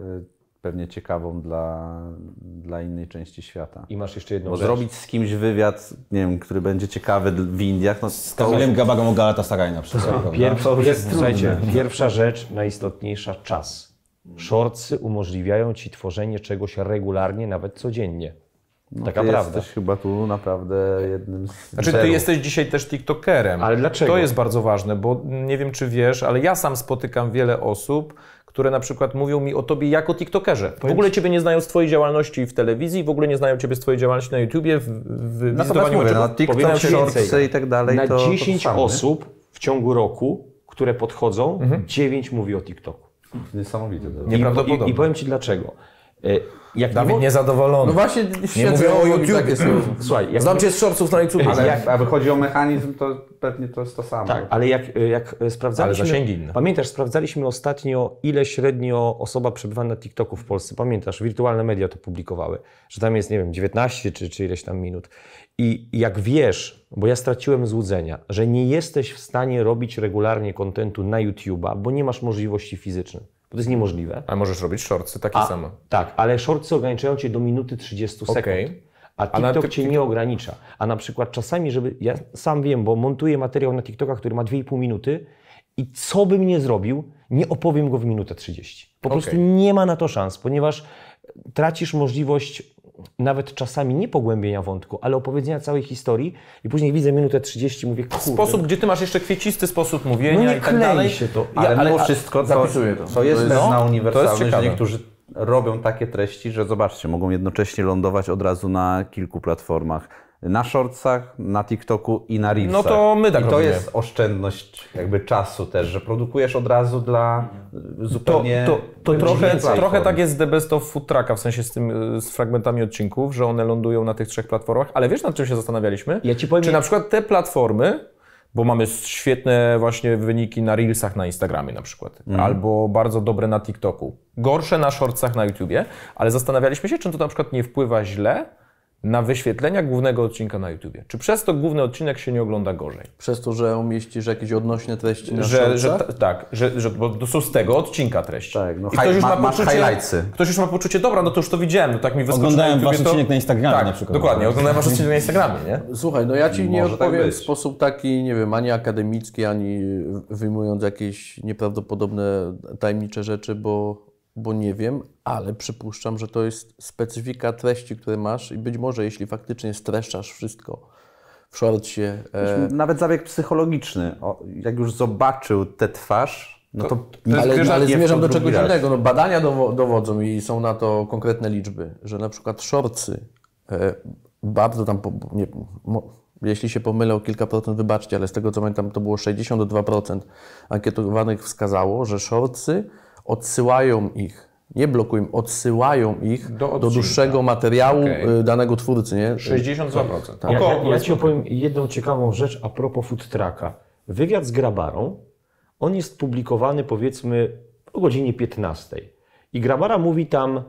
pewnie ciekawą dla, dla innej części świata. I masz jeszcze jedną Bo rzecz. Zrobić z kimś wywiad, nie wiem, który będzie ciekawy w Indiach. No, z Kamilem Gabagą o Galatasaray'a na przykład. Pierwsza, jest, słuchajcie, pierwsza rzecz, najistotniejsza, czas. Shortsy umożliwiają Ci tworzenie czegoś regularnie, nawet codziennie. No, Taka ty prawda. Jesteś chyba tu naprawdę jednym z Znaczy zerów. Ty jesteś dzisiaj też TikTokerem. Ale dlaczego? To jest bardzo ważne, bo nie wiem, czy wiesz, ale ja sam spotykam wiele osób, które na przykład mówią mi o Tobie jako TikTokerze. W ogóle Ciebie nie znają z Twojej działalności w telewizji, w ogóle nie znają Ciebie z Twojej działalności na YouTubie, w, w wizytowaniu meczów, no, TikTok, Shortsy i tak dalej. Na to, dziesięć to osób w ciągu roku, które podchodzą, mhm. dziewięć mówi o TikToku. Niesamowite. Nieprawdopodobne. I, i, I powiem Ci dlaczego. Jak Dawid nie, niezadowolony. No właśnie, nie mówię o YouTube. Tak Słuchaj, jak znam Cię z shortsów na YouTube. Ale jak, aby chodzi o mechanizm, to pewnie to jest to samo. Tak, ale jak, jak sprawdzaliśmy... Ale zasięgi inne. Pamiętasz, sprawdzaliśmy ostatnio, ile średnio osoba przebywa na TikToku w Polsce. Pamiętasz, wirtualne media to publikowały, że tam jest, nie wiem, dziewiętnaście czy, czy ileś tam minut. I jak wiesz, bo ja straciłem złudzenia, że nie jesteś w stanie robić regularnie kontentu na YouTube'a, bo nie masz możliwości fizycznych. To jest niemożliwe. A możesz robić shortsy takie a, same. Tak, ale shortsy ograniczają Cię do minuty trzydziestu sekund. Okay. A TikTok a Cię nie ogranicza. A na przykład czasami, żeby... Ja sam wiem, bo montuję materiał na TikToka, który ma dwie i pół minuty i co bym nie zrobił, nie opowiem go w minutę trzydzieści. Po okay. prostu nie ma na to szans, ponieważ tracisz możliwość nawet czasami nie pogłębienia wątku, ale opowiedzenia całej historii i później widzę minutę trzydzieści, mówię, kurde. Sposób, gdzie ty masz jeszcze kwiecisty sposób mówienia no i tak dalej. się to, ale ja, ale mimo wszystko to, zapisuję to. To jest pewna no, uniwersalność, że niektórzy robią takie treści, że zobaczcie, mogą jednocześnie lądować od razu na kilku platformach. Na shortsach, na TikToku i na Reelsach. No to my tak I to robimy. Jest oszczędność jakby czasu też, że produkujesz od razu dla zupełnie... To, to, to trochę, trochę tak jest The Best of Food Trucka, w sensie z, tym, z fragmentami odcinków, że one lądują na tych trzech platformach, ale wiesz, nad czym się zastanawialiśmy? Ja ci powiem, Czy na przykład te platformy, bo mamy świetne właśnie wyniki na Reelsach na Instagramie na przykład, mm. albo bardzo dobre na TikToku, gorsze na shortsach na YouTubie, ale zastanawialiśmy się, czy to na przykład nie wpływa źle na wyświetlenia głównego odcinka na YouTubie. Czy przez to główny odcinek się nie ogląda gorzej? Przez to, że umieścisz jakieś odnośne treści na że, że t- Tak, że, że, bo to są z tego odcinka treści. Tak, no, I ktoś, hi- już ma, ma poczucie, ktoś już ma poczucie, dobra, no to już to widziałem, no tak mi wyskoczyło. Oglądałem wasz odcinek to... na Instagramie tak, na przykład. Dokładnie, oglądałem wasz odcinek na Instagramie, nie? Słuchaj, no ja ci nie odpowiem tak w sposób taki, nie wiem, ani akademicki, ani wyjmując jakieś nieprawdopodobne tajemnicze rzeczy, bo... bo nie wiem, ale przypuszczam, że to jest specyfika treści, które masz i być może jeśli faktycznie streszczasz wszystko w shortsie... E... Nawet zabieg psychologiczny, o, jak już zobaczył tę twarz, no to... to ale ale, ale zmierzam do czegoś innego, no badania dowo- dowodzą i są na to konkretne liczby, że na przykład shortsy e, bardzo tam... Po, nie, mo- Jeśli się pomylę o kilka procent, wybaczcie, ale z tego co pamiętam to było sześćdziesiąt dwa procent ankietowanych wskazało, że shortsy odsyłają ich, nie blokują, odsyłają ich do, do dłuższego materiału okay. danego twórcy, nie? sześćdziesiąt dwa procent. Tak. Ja, ja, ja ci opowiem jedną ciekawą rzecz a propos food trucka. Wywiad z Grabarą, on jest publikowany powiedzmy o godzinie piętnastej i Grabara mówi tam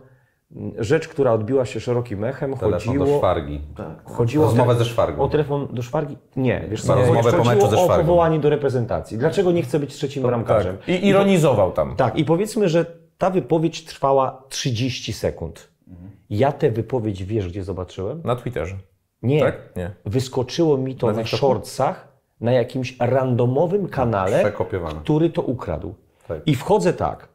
rzecz, która odbiła się szerokim echem, chodziło, do Szwargi. Tak. chodziło o rozmowę ze Szwargą. O telefon do Szwargi? Nie, wiesz co, rozmowę po meczu ze Szwargą. O powołanie do reprezentacji. Dlaczego nie chce być trzecim to, bramkarzem? Tak. I ironizował tam. Tak, i powiedzmy, że ta wypowiedź trwała trzydzieści sekund. Ja tę wypowiedź wiesz, gdzie zobaczyłem? Na Twitterze. Nie, tak? nie. Wyskoczyło mi to na, na shortsach, na jakimś randomowym kanale, który to ukradł. Tak. I wchodzę tak,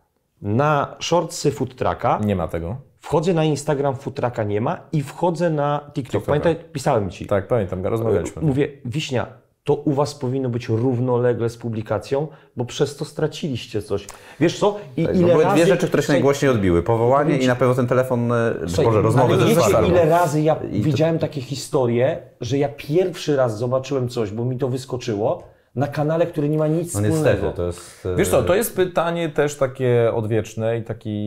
na shortsy food trucka. Nie ma tego. Wchodzę na Instagram, food trucka nie ma i wchodzę na TikTok. TikToka. Pamiętaj, pisałem ci. Tak, pamiętam, rozmawialiśmy. Mówię, Wiśnia, to u was powinno być równolegle z publikacją, bo przez to straciliście coś. Wiesz co? I tak, ile były razy... dwie rzeczy, które się Słuchaj... najgłośniej odbiły. Powołanie i na pewno ten telefon... Słuchaj, Boże, rozmowy ze Szwargą. Ile razy ja I widziałem to... takie historie, że ja pierwszy raz zobaczyłem coś, bo mi to wyskoczyło, na kanale, który nie ma nic no wspólnego. Niestety, to jest... Wiesz co, to jest pytanie też takie odwieczne i taki,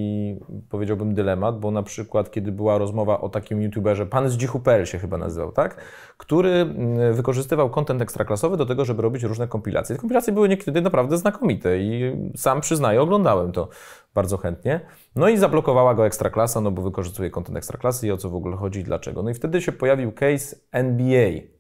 powiedziałbym, dylemat, bo na przykład, kiedy była rozmowa o takim youtuberze, pan z Dzichu kropka pe el się chyba nazywał, tak? Który wykorzystywał content ekstraklasowy do tego, żeby robić różne kompilacje. Te kompilacje były niekiedy naprawdę znakomite i sam przyznaję, oglądałem to bardzo chętnie. No i zablokowała go Ekstraklasa, no bo wykorzystuje content Ekstraklasy i o co w ogóle chodzi i dlaczego. No i wtedy się pojawił case N B A,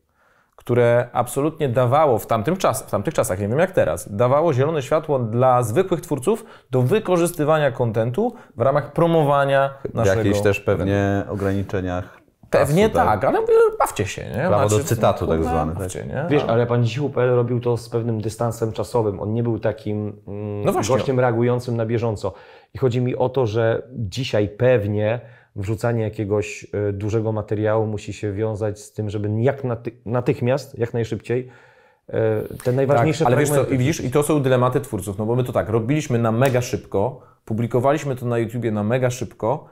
które absolutnie dawało w, tamtym czas, w tamtych czasach, nie wiem jak teraz, dawało zielone światło dla zwykłych twórców do wykorzystywania kontentu w ramach promowania naszego... W jakichś też pewnie ograniczeniach Pewnie czasu, tak, ale bawcie się, nie? Prawo znaczy, do cytatu tak zwane. Wiesz, ale pan Dzichu kropka pe el robił to z pewnym dystansem czasowym. On nie był takim mm, no gościem reagującym na bieżąco. I chodzi mi o to, że dzisiaj pewnie wrzucanie jakiegoś dużego materiału musi się wiązać z tym, żeby jak naty- natychmiast, jak najszybciej, te najważniejsze... Tak, ale wiesz co, i widzisz, i to są dylematy twórców, no bo my to tak, robiliśmy na mega szybko, publikowaliśmy to na YouTubie na mega szybko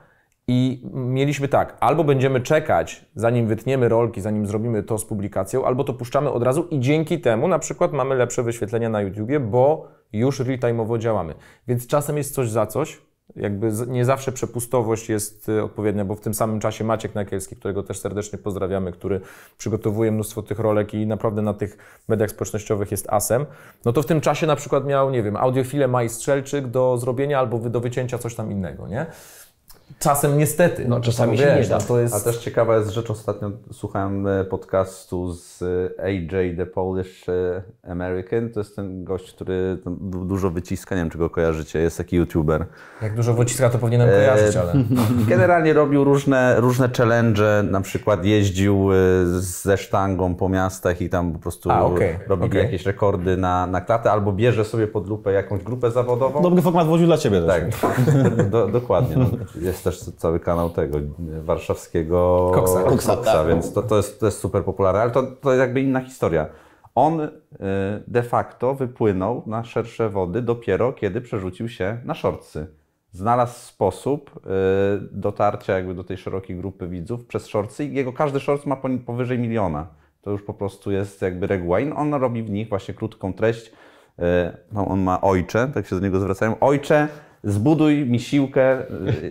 i mieliśmy tak, albo będziemy czekać, zanim wytniemy rolki, zanim zrobimy to z publikacją, albo to puszczamy od razu i dzięki temu na przykład mamy lepsze wyświetlenia na YouTubie, bo już real-time'owo działamy. Więc czasem jest coś za coś, jakby nie zawsze przepustowość jest odpowiednia, bo w tym samym czasie Maciek Nakielski, którego też serdecznie pozdrawiamy, który przygotowuje mnóstwo tych rolek i naprawdę na tych mediach społecznościowych jest asem, no to w tym czasie na przykład miał, nie wiem, audiofilę Maji Strzelczyk do zrobienia albo do wycięcia coś tam innego, nie? Czasem niestety. No czasami się nie da. To jest... A też ciekawa jest rzecz, ostatnio słuchałem podcastu z A J The Polish American. To jest ten gość, który dużo wyciska, nie wiem czy go kojarzycie, jest taki youtuber. Jak dużo wyciska to powinienem kojarzyć, ale... Generalnie robił różne, różne challenge, na przykład jeździł ze sztangą po miastach i tam po prostu A, okay. robił okay. jakieś rekordy na, na klatę, albo bierze sobie pod lupę jakąś grupę zawodową. Dobry format włożył dla Ciebie też. Tak, do, dokładnie. No. jest też cały kanał tego warszawskiego Koksa, Koksa, Koksa tak. Więc to, to, jest, to jest super popularne, ale to, to jest jakby inna historia. On de facto wypłynął na szersze wody dopiero kiedy przerzucił się na shortsy. Znalazł sposób dotarcia jakby do tej szerokiej grupy widzów przez shortsy. Jego każdy shorts ma powyżej miliona. To już po prostu jest jakby reguła. I on robi w nich właśnie krótką treść. No, on ma ojcze, tak się do niego zwracają. Ojcze, zbuduj mi siłkę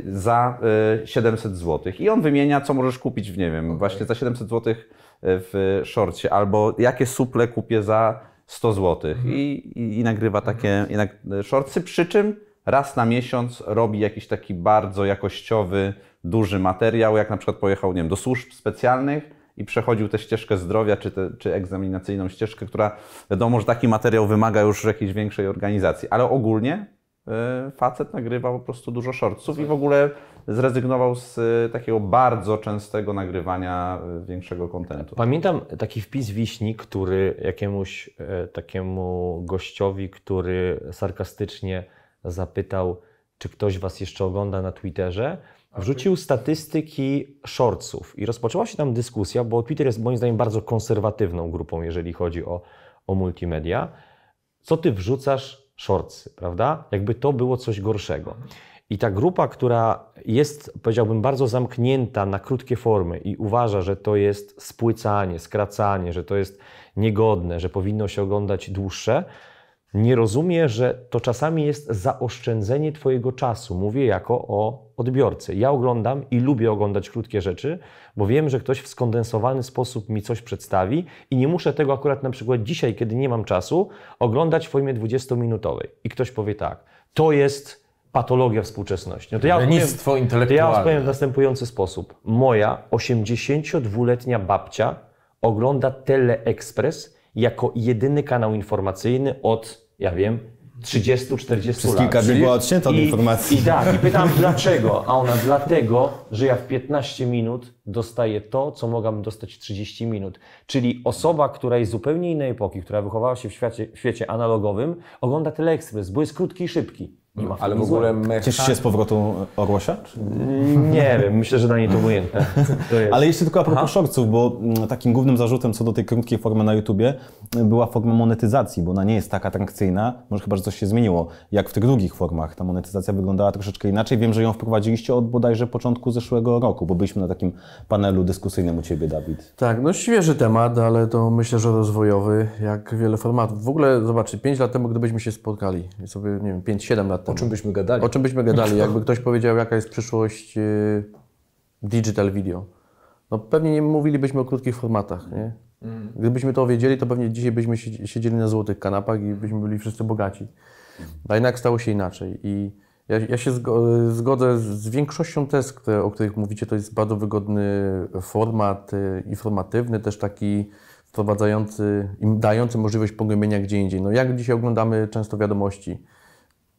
za siedemset złotych. I on wymienia, co możesz kupić w, nie wiem, okay. właśnie za siedemset złotych w szorcie. Albo jakie suple kupię za sto złotych. Mhm. I, i, I nagrywa takie i nag- shortsy, przy czym raz na miesiąc robi jakiś taki bardzo jakościowy, duży materiał, jak na przykład pojechał, nie wiem, do służb specjalnych i przechodził tę ścieżkę zdrowia, czy, te, czy egzaminacyjną ścieżkę, która wiadomo, że taki materiał wymaga już jakiejś większej organizacji, ale ogólnie yy, facet nagrywa po prostu dużo shortsów i w ogóle zrezygnował z y, takiego bardzo częstego nagrywania y, większego kontentu. Pamiętam taki wpis Wiśni, który jakiemuś y, takiemu gościowi, który sarkastycznie zapytał, czy ktoś was jeszcze ogląda na Twitterze, wrzucił statystyki shortsów i rozpoczęła się tam dyskusja, bo Twitter jest moim zdaniem bardzo konserwatywną grupą, jeżeli chodzi o, o multimedia. Co ty wrzucasz shortsy, prawda? Jakby to było coś gorszego. I ta grupa, która jest, powiedziałbym, bardzo zamknięta na krótkie formy i uważa, że to jest spłycanie, skracanie, że to jest niegodne, że powinno się oglądać dłuższe, nie rozumie, że to czasami jest zaoszczędzenie twojego czasu. Mówię jako o odbiorcy. Ja oglądam i lubię oglądać krótkie rzeczy, bo wiem, że ktoś w skondensowany sposób mi coś przedstawi i nie muszę tego akurat na przykład dzisiaj, kiedy nie mam czasu, oglądać w formie dwudziestominutowej. I ktoś powie tak, to jest patologia współczesności. No to ja lenistwo intelektualne. To ja odpowiem w następujący sposób. Moja osiemdziesięciodwuletnia babcia ogląda Teleekspres jako jedyny kanał informacyjny od, ja wiem, trzydziestu czterdziestu lat. Kilka dni była odcięta od informacji. I tak, i pytam dlaczego, a ona dlatego, że ja w piętnaście minut dostaję to, co mogłam dostać w trzydzieści minut. Czyli osoba, która jest zupełnie innej epoki, która wychowała się w świecie, w świecie analogowym, ogląda Teleekspres, bo jest krótki i szybki. No, ale w ogóle mechan... Cieszysz się z powrotu Orłosia? Nie wiem, myślę, że dla niej to obojętne. Ale jeszcze tylko a propos shortsów, bo takim głównym zarzutem co do tej krótkiej formy na YouTubie była forma monetyzacji, bo ona nie jest tak atrakcyjna, może chyba, że coś się zmieniło, jak w tych drugich formach. Ta monetyzacja wyglądała troszeczkę inaczej. Wiem, że ją wprowadziliście od bodajże początku zeszłego roku, bo byliśmy na takim panelu dyskusyjnym u Ciebie, Dawid. Tak, no świeży temat, ale to myślę, że rozwojowy, jak wiele formatów. W ogóle, zobaczcie, pięć lat temu, gdybyśmy się spotkali, sobie, nie wiem, pięć siedem lat temu. O czym byśmy gadali? O czym byśmy gadali? Jakby ktoś powiedział, jaka jest przyszłość yy, digital video. No pewnie nie mówilibyśmy o krótkich formatach, nie? Mm. Gdybyśmy to wiedzieli, to pewnie dzisiaj byśmy siedzieli na złotych kanapach i byśmy byli wszyscy bogaci. A jednak stało się inaczej. I ja, ja się zgodzę z większością tez, które, o których mówicie. To jest bardzo wygodny format, y, informatywny, też taki wprowadzający, im dający możliwość pogłębienia gdzie indziej. No jak dzisiaj oglądamy często wiadomości?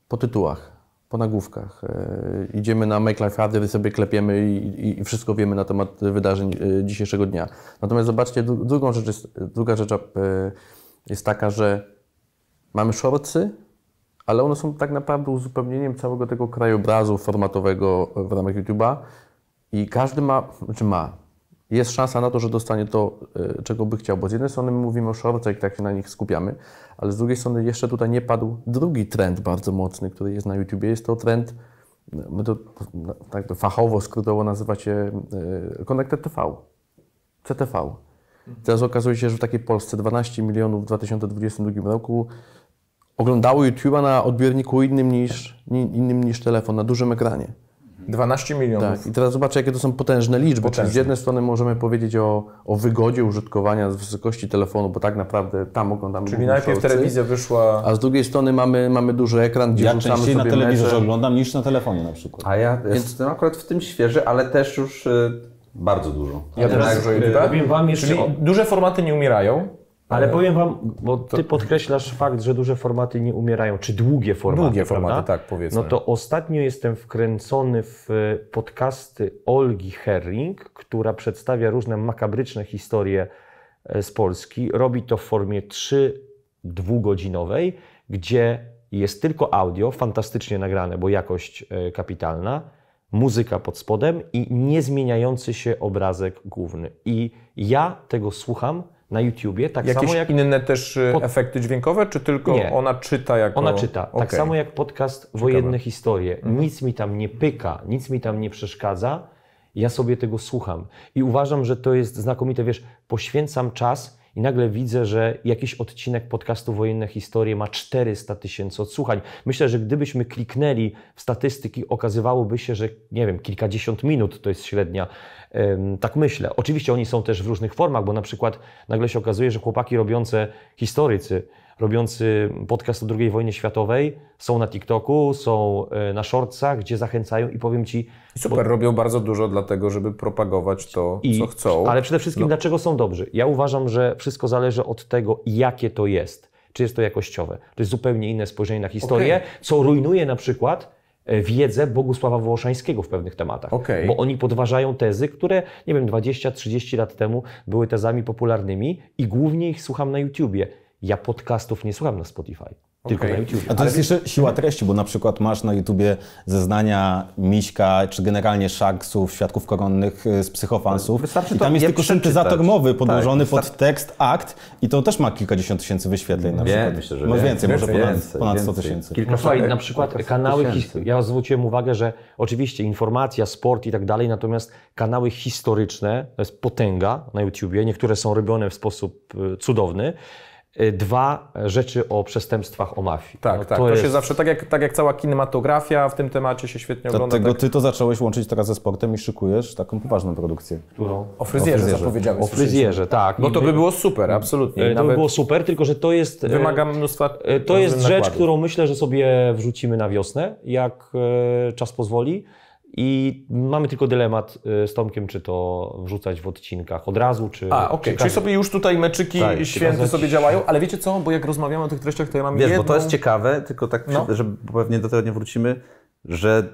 Po tytułach, po nagłówkach. E, idziemy na Make Life Harder, sobie klepiemy i, i wszystko wiemy na temat wydarzeń e, dzisiejszego dnia. Natomiast zobaczcie, dru- drugą rzecz jest, druga rzecz e, jest taka, że mamy shortsy, ale one są tak naprawdę uzupełnieniem całego tego krajobrazu formatowego w ramach YouTube'a i każdy ma, znaczy ma, jest szansa na to, że dostanie to, e, czego by chciał, bo z jednej strony my mówimy o shortach i tak się na nich skupiamy, ale z drugiej strony jeszcze tutaj nie padł drugi trend bardzo mocny, który jest na YouTubie. Jest to trend, my to tak fachowo, skrótowo nazywa się e, Connected T V, C T V. Teraz okazuje się, że w takiej Polsce dwanaście milionów w dwa tysiące dwudziestym drugim roku oglądało YouTube'a na odbiorniku innym niż, innym niż telefon, na dużym ekranie. dwanaście milionów. Tak. I teraz zobaczcie, jakie to są potężne liczby. Potężne. Czyli z jednej strony możemy powiedzieć o, o wygodzie użytkowania z wysokości telefonu, bo tak naprawdę tam oglądamy. Czyli najpierw shortsy, telewizja wyszła... A z drugiej strony mamy, mamy duży ekran, gdzie ja rzucamy sobie mecze. Ja częściej na telewizorze oglądam niż na telefonie na przykład. A ja Więc... jestem akurat w tym świeży, ale też już y, bardzo dużo. Ja teraz powiem wam jeszcze... Czyli duże formaty nie umierają. Ale powiem wam, bo ty podkreślasz fakt, że duże formaty nie umierają, czy długie formaty, Długie formaty, prawda? Tak, powiedzmy. No to ostatnio jestem wkręcony w podcasty Olgi Herring, która przedstawia różne makabryczne historie z Polski. Robi to w formie trzy dwugodzinowej, gdzie jest tylko audio, fantastycznie nagrane, bo jakość kapitalna. muzyka pod spodem i niezmieniający się obrazek główny. I ja tego słucham na YouTubie, tak Jakieś samo jak... inne też pod... efekty dźwiękowe, czy tylko nie. ona czyta jako... Ona czyta, okay. tak samo jak podcast Ciekawe. Wojenne Historie. Mhm. Nic mi tam nie pyka, nic mi tam nie przeszkadza, ja sobie tego słucham. I uważam, że to jest znakomite, wiesz, poświęcam czas i nagle widzę, że jakiś odcinek podcastu Wojenne Historie ma czterysta tysięcy odsłuchań. Myślę, że gdybyśmy kliknęli w statystyki, okazywałoby się, że nie wiem, kilkadziesiąt minut to jest średnia. Tak myślę. Oczywiście oni są też w różnych formach, bo na przykład nagle się okazuje, że chłopaki robiące, historycy, robiący podcast o drugiej wojnie światowej są na TikToku, są na shortsach, gdzie zachęcają i powiem Ci... Super, bo... robią bardzo dużo dlatego, żeby propagować to, I... co chcą. Ale przede wszystkim no. dlaczego są dobrzy? Ja uważam, że wszystko zależy od tego, jakie to jest. Czy jest to jakościowe? To jest zupełnie inne spojrzenie na historię, okay. co rujnuje na przykład... wiedzę Bogusława Wołoszańskiego w pewnych tematach, okay. bo oni podważają tezy, które, nie wiem, dwadzieścia trzydzieści lat temu były tezami popularnymi i głównie ich słucham na YouTubie. Ja podcastów nie słucham na Spotify. Tylko okay. na YouTube. A to jest jeszcze siła treści, bo na przykład masz na YouTubie zeznania Miśka, czy generalnie Szaksów, Świadków Koronnych z psychofansów. Wystarczy I tam to jest tylko syntezator mowy podłożony tak, pod wystarczy... tekst, akt i to też ma kilkadziesiąt tysięcy wyświetleń na przykład. Myślę, że może więcej, więcej, może ponad, ponad sto tysięcy. Kilka no, na przykład kanały, ja zwróciłem uwagę, że oczywiście informacja, sport i tak dalej, natomiast kanały historyczne, to jest potęga na YouTubie, niektóre są robione w sposób cudowny. Dwa, rzeczy o przestępstwach, o mafii. Tak, no, tak. To, to jest... się zawsze, tak jak, tak jak cała kinematografia w tym temacie się świetnie Dlatego ogląda. Dlatego tak... Ty to zacząłeś łączyć teraz ze sportem i szykujesz taką poważną produkcję. Którą? O fryzjerze, o fryzjerze. zapowiedziałeś. O fryzjerze, tak. No to by było super, absolutnie. I to by było super, tylko że to jest... Wymaga mnóstwa... To jest rzecz, nakładu. którą myślę, że sobie wrzucimy na wiosnę, jak czas pozwoli. I mamy tylko dylemat z Tomkiem, czy to wrzucać w odcinkach od razu, czy... A, okej, okay. Czyli sobie już tutaj meczyki tak, święte sobie działają, ale wiecie co, bo jak rozmawiamy o tych treściach, to ja mam Wiesz, jedną... bo to jest ciekawe, tylko tak, no. że pewnie do tego nie wrócimy, że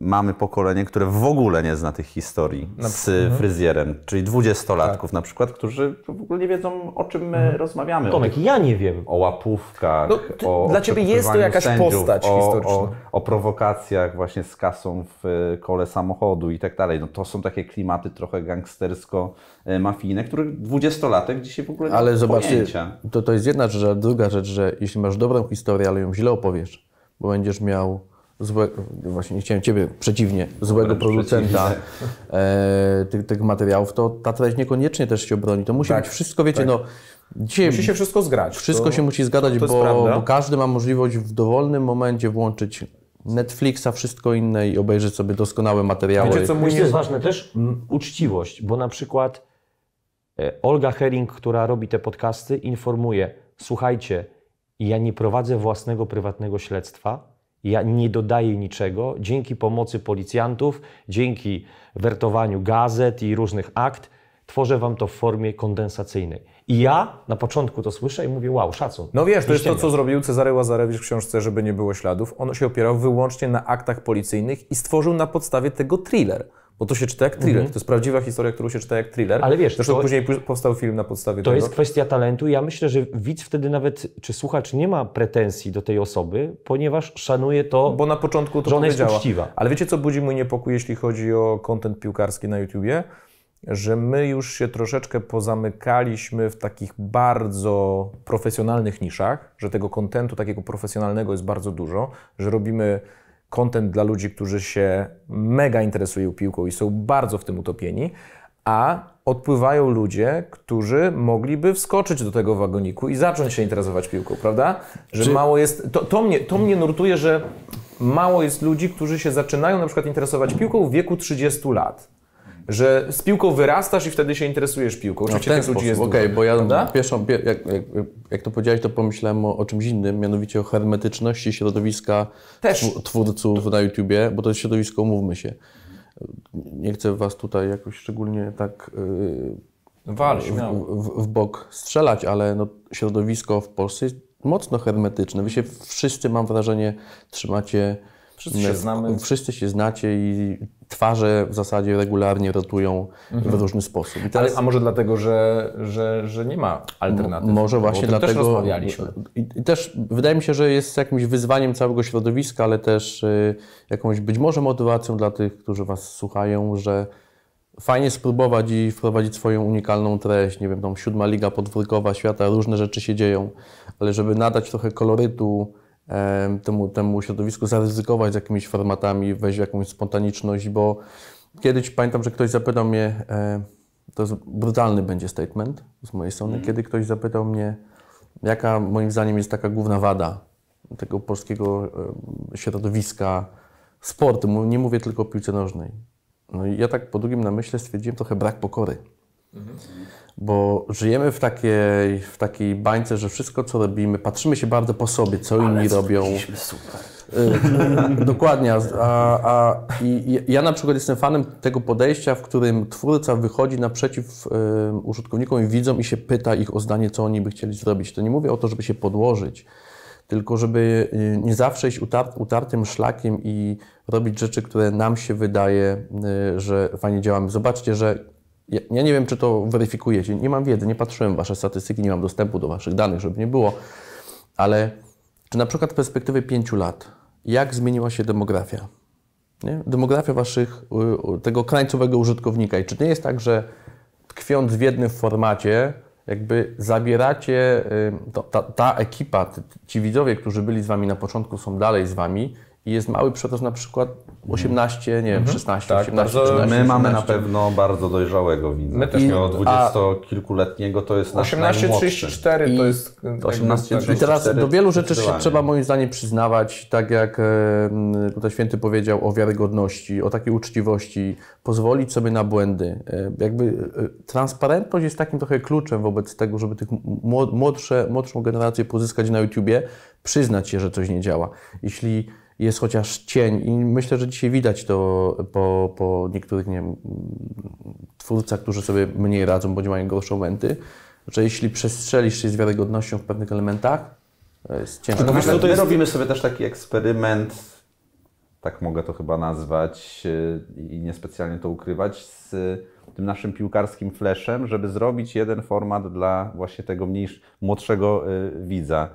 mamy pokolenie, które w ogóle nie zna tych historii z fryzjerem, czyli dwudziestolatków tak. na przykład, którzy w ogóle nie wiedzą, o czym my mhm. rozmawiamy. Tomek, ja nie wiem. O łapówkach, no, ty, o Dla Ciebie jest to jakaś sędziów, postać o, historyczna. O, o prowokacjach właśnie z kasą w kole samochodu i tak dalej. No to są takie klimaty trochę gangstersko-mafijne, których dwudziestolatek dzisiaj w ogóle nie Ale zobaczcie, to, to jest jedna rzecz, a druga rzecz, że jeśli masz dobrą historię, ale ją źle opowiesz, bo będziesz miał Złe, właśnie nie chciałem Ciebie, przeciwnie, złego Dobre, producenta e, tych, tych materiałów, to ta treść niekoniecznie też się broni. To musi tak, być wszystko, wiecie, tak. no... Dzisiaj musi się wszystko zgrać. Wszystko to, się musi zgadać, bo, bo każdy ma możliwość w dowolnym momencie włączyć Netflixa, wszystko inne i obejrzeć sobie doskonałe materiały. Wiecie, co mój jest ważne też? Uczciwość, bo na przykład Olga Herring, która robi te podcasty, informuje, słuchajcie, ja nie prowadzę własnego, prywatnego śledztwa, ja nie dodaję niczego, dzięki pomocy policjantów, dzięki wertowaniu gazet i różnych akt, tworzę Wam to w formie kondensacyjnej. I ja na początku to słyszę i mówię, wow, szacun. No wiesz, to jest to, co zrobił Cezary Łazarewicz w książce, żeby nie było śladów. On się opierał wyłącznie na aktach policyjnych i stworzył na podstawie tego thriller. Bo to się czyta jak thriller. Mm-hmm. To jest prawdziwa historia, którą się czyta jak thriller. Ale wiesz, Zresztą to, później powstał film na podstawie to tego. To jest kwestia talentu. Ja myślę, że widz wtedy nawet, czy słuchacz nie ma pretensji do tej osoby, ponieważ szanuje to, Bo na początku to że ona jest uczciwa. Ale wiecie, co budzi mój niepokój, jeśli chodzi o content piłkarski na YouTubie? Że my już się troszeczkę pozamykaliśmy w takich bardzo profesjonalnych niszach, że tego kontentu takiego profesjonalnego jest bardzo dużo, że robimy... content dla ludzi, którzy się mega interesują piłką i są bardzo w tym utopieni, a odpływają ludzie, którzy mogliby wskoczyć do tego wagoniku i zacząć się interesować piłką, prawda? Że Czy... mało jest... To, to, mnie, to mnie nurtuje, że mało jest ludzi, którzy się zaczynają na przykład interesować piłką w wieku trzydziestu lat. Że z piłką wyrastasz i wtedy się interesujesz piłką. Oczywiście no tych ludzi jest Okej, okay, bo ja pierwszą, jak, jak, jak to powiedziałeś, to pomyślałem o, o czymś innym, mianowicie o hermetyczności środowiska Też. twórców to... na YouTubie, bo to jest środowisko, umówmy się. Nie chcę Was tutaj jakoś szczególnie tak yy, Wal, w, w, w bok strzelać, ale no, środowisko w Polsce jest mocno hermetyczne. Wy się wszyscy, mam wrażenie, trzymacie... Wszyscy się znamy. Wszyscy się znacie i twarze w zasadzie regularnie rotują mhm. w różny sposób. I teraz... Ale, a może dlatego, że, że, że nie ma alternatywy? Może właśnie dlatego. Też rozmawialiśmy. I też wydaje mi się, że jest jakimś wyzwaniem całego środowiska, ale też y, jakąś być może motywacją dla tych, którzy Was słuchają, że fajnie spróbować i wprowadzić swoją unikalną treść. Nie wiem, tam siódma liga podwórkowa świata, różne rzeczy się dzieją, ale żeby nadać trochę kolorytu Temu, temu środowisku, zaryzykować z jakimiś formatami, wejść w jakąś spontaniczność, bo kiedyś pamiętam, że ktoś zapytał mnie, to jest brutalny będzie statement z mojej strony, mm. kiedy ktoś zapytał mnie, jaka moim zdaniem jest taka główna wada tego polskiego środowiska sportu, nie mówię tylko o piłce nożnej. No i ja tak po drugim namyśle stwierdziłem trochę brak pokory. Mm. Bo żyjemy w takiej, w takiej bańce, że wszystko co robimy, patrzymy się bardzo po sobie, co inni robią. Super. Dokładnie. A, a i, ja na przykład jestem fanem tego podejścia, w którym twórca wychodzi naprzeciw y, użytkownikom i widzom i się pyta ich o zdanie, co oni by chcieli zrobić. To nie mówię o to, żeby się podłożyć, tylko żeby nie zawsze iść utar- utartym szlakiem i robić rzeczy, które nam się wydaje, y, że fajnie działamy. Zobaczcie, że ja nie wiem, czy to weryfikujecie, nie mam wiedzy, nie patrzyłem w Wasze statystyki, nie mam dostępu do Waszych danych, żeby nie było, ale czy na przykład w perspektywie pięciu lat, jak zmieniła się demografia? Nie? Demografia Waszych, tego krańcowego użytkownika i czy to nie jest tak, że tkwiąc w jednym formacie, jakby zabieracie, to, ta, ta ekipa, ci widzowie, którzy byli z Wami na początku, są dalej z Wami, i jest mały przerost na przykład osiemnaście, nie wiem, mhm. szesnaście, tak, osiemnaście, bardzo, trzynaście, my mamy trzynaście. Na pewno bardzo dojrzałego widza. My też miało dwudziestokilkuletniego to jest nasz osiemnaście trzydzieści cztery to jest... osiemnaście trzydzieści cztery I teraz do wielu rzeczy się trzeba moim zdaniem przyznawać, tak jak tutaj Święty powiedział o wiarygodności, o takiej uczciwości, pozwolić sobie na błędy. Jakby transparentność jest takim trochę kluczem wobec tego, żeby tych młodsze, młodszą generację pozyskać na YouTubie, przyznać się, że coś nie działa. Jeśli jest chociaż cień i myślę, że dzisiaj widać to po, po niektórych, nie wiem, twórcach, którzy sobie mniej radzą, bądź mają gorsze momenty, że jeśli przestrzelisz się z wiarygodnością w pewnych elementach, to jest ciężko. To my jest... robimy sobie też taki eksperyment, tak mogę to chyba nazwać i niespecjalnie to ukrywać, z tym naszym piłkarskim fleszem, żeby zrobić jeden format dla właśnie tego mniejszego, młodszego widza.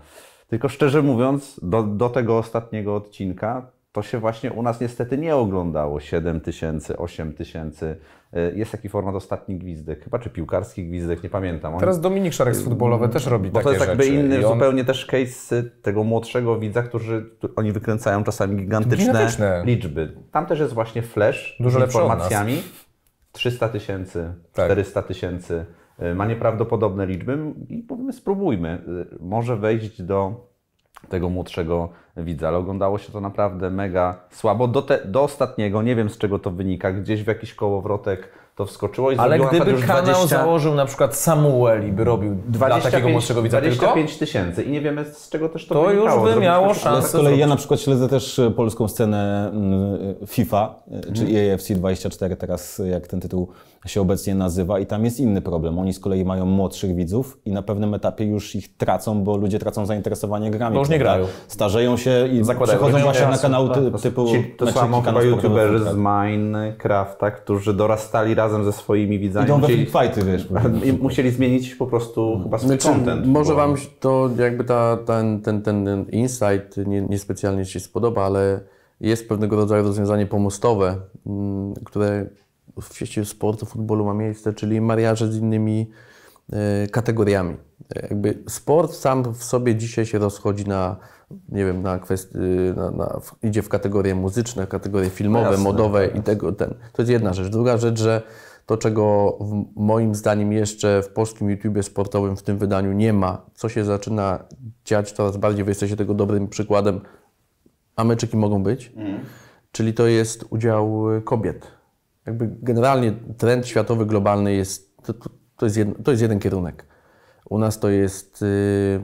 Tylko szczerze mówiąc, do, do tego ostatniego odcinka to się właśnie u nas niestety nie oglądało. siedem tysięcy, osiem tysięcy. Jest taki format Ostatni Gwizdek, chyba czy Piłkarski Gwizdek, nie pamiętam. On... Teraz Dominik Szarek z Futbolowe też robi takie rzeczy. Bo to jest jakby inny on... zupełnie też case tego młodszego widza, którzy oni wykręcają czasami gigantyczne, gigantyczne liczby. Tam też jest właśnie flash dużo z informacjami. trzysta tysięcy, tak. czterysta tysięcy. Ma nieprawdopodobne liczby i powiemy, spróbujmy, może wejść do tego młodszego widza, ale oglądało się to naprawdę mega słabo, do, te, do ostatniego, nie wiem z czego to wynika, gdzieś w jakiś kołowrotek to wskoczyło i ale gdyby już kanał dwadzieścia... założył na przykład Samuel i by robił dwadzieścia pięć, dla takiego młodszego widza dwadzieścia pięć tysięcy i nie wiemy z czego też to, to wynikało. To już by miało szansę. Ale z kolei ja na przykład śledzę też polską scenę FIFA, czy E A F C dwadzieścia cztery teraz, jak ten tytuł się obecnie nazywa i tam jest inny problem. Oni z kolei mają młodszych widzów i na pewnym etapie już ich tracą, bo ludzie tracą zainteresowanie grami. Bo już nie grają. Starzeją się i zakładają, przechodzą właśnie na kanały tak? typu... Ci, to samo chyba youtuberzy z Minecrafta, którzy dorastali razem ze swoimi widzami. Idą musieli, we fighty, wiesz. Musieli zmienić po prostu chyba swój znaczy, content. Może bo... Wam to jakby ta, ten, ten, ten insight nie, niespecjalnie się spodoba, ale jest pewnego rodzaju rozwiązanie pomostowe, które w świecie sportu, futbolu ma miejsce, czyli mariaże z innymi e, kategoriami. Jakby sport sam w sobie dzisiaj się rozchodzi na, nie wiem, na kwestii, na, na, idzie w kategorie muzyczne, kategorie filmowe, jasne, modowe jasne. I tego, ten. To jest jedna rzecz. Druga rzecz, że to, czego w, moim zdaniem jeszcze w polskim YouTubie sportowym w tym wydaniu nie ma, co się zaczyna dziać coraz bardziej, wy jesteście tego dobrym przykładem, a meczyki mogą być, mm. czyli to jest udział kobiet. Jakby generalnie trend światowy, globalny jest, to, to, jest, jedno, to jest jeden kierunek. U nas to jest,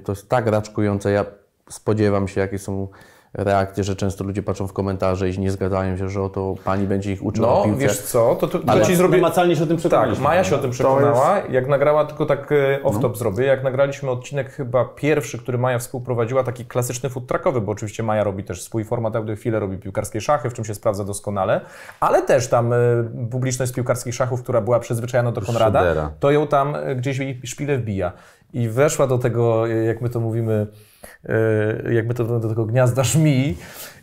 to jest tak raczkujące, ja spodziewam się, jakie są reakcje, że często ludzie patrzą w komentarze i nie zgadzają się, że oto pani będzie ich uczyła o piłce. No wiesz co, to, to, to ale ci zrobię... namacalnie się o tym przekonaliśmy. Tak, Maja się o tym przekonała, jest... jak nagrała, tylko tak off-top no. zrobię, jak nagraliśmy odcinek chyba pierwszy, który Maja współprowadziła, taki klasyczny food truckowy, bo oczywiście Maja robi też swój format audiofile, robi piłkarskie szachy, w czym się sprawdza doskonale, ale też tam publiczność z piłkarskich szachów, która była przyzwyczajona do Konrada, Szydera. To ją tam gdzieś szpilę wbija. I weszła do tego, jak my to mówimy, jak my to do tego gniazda żmii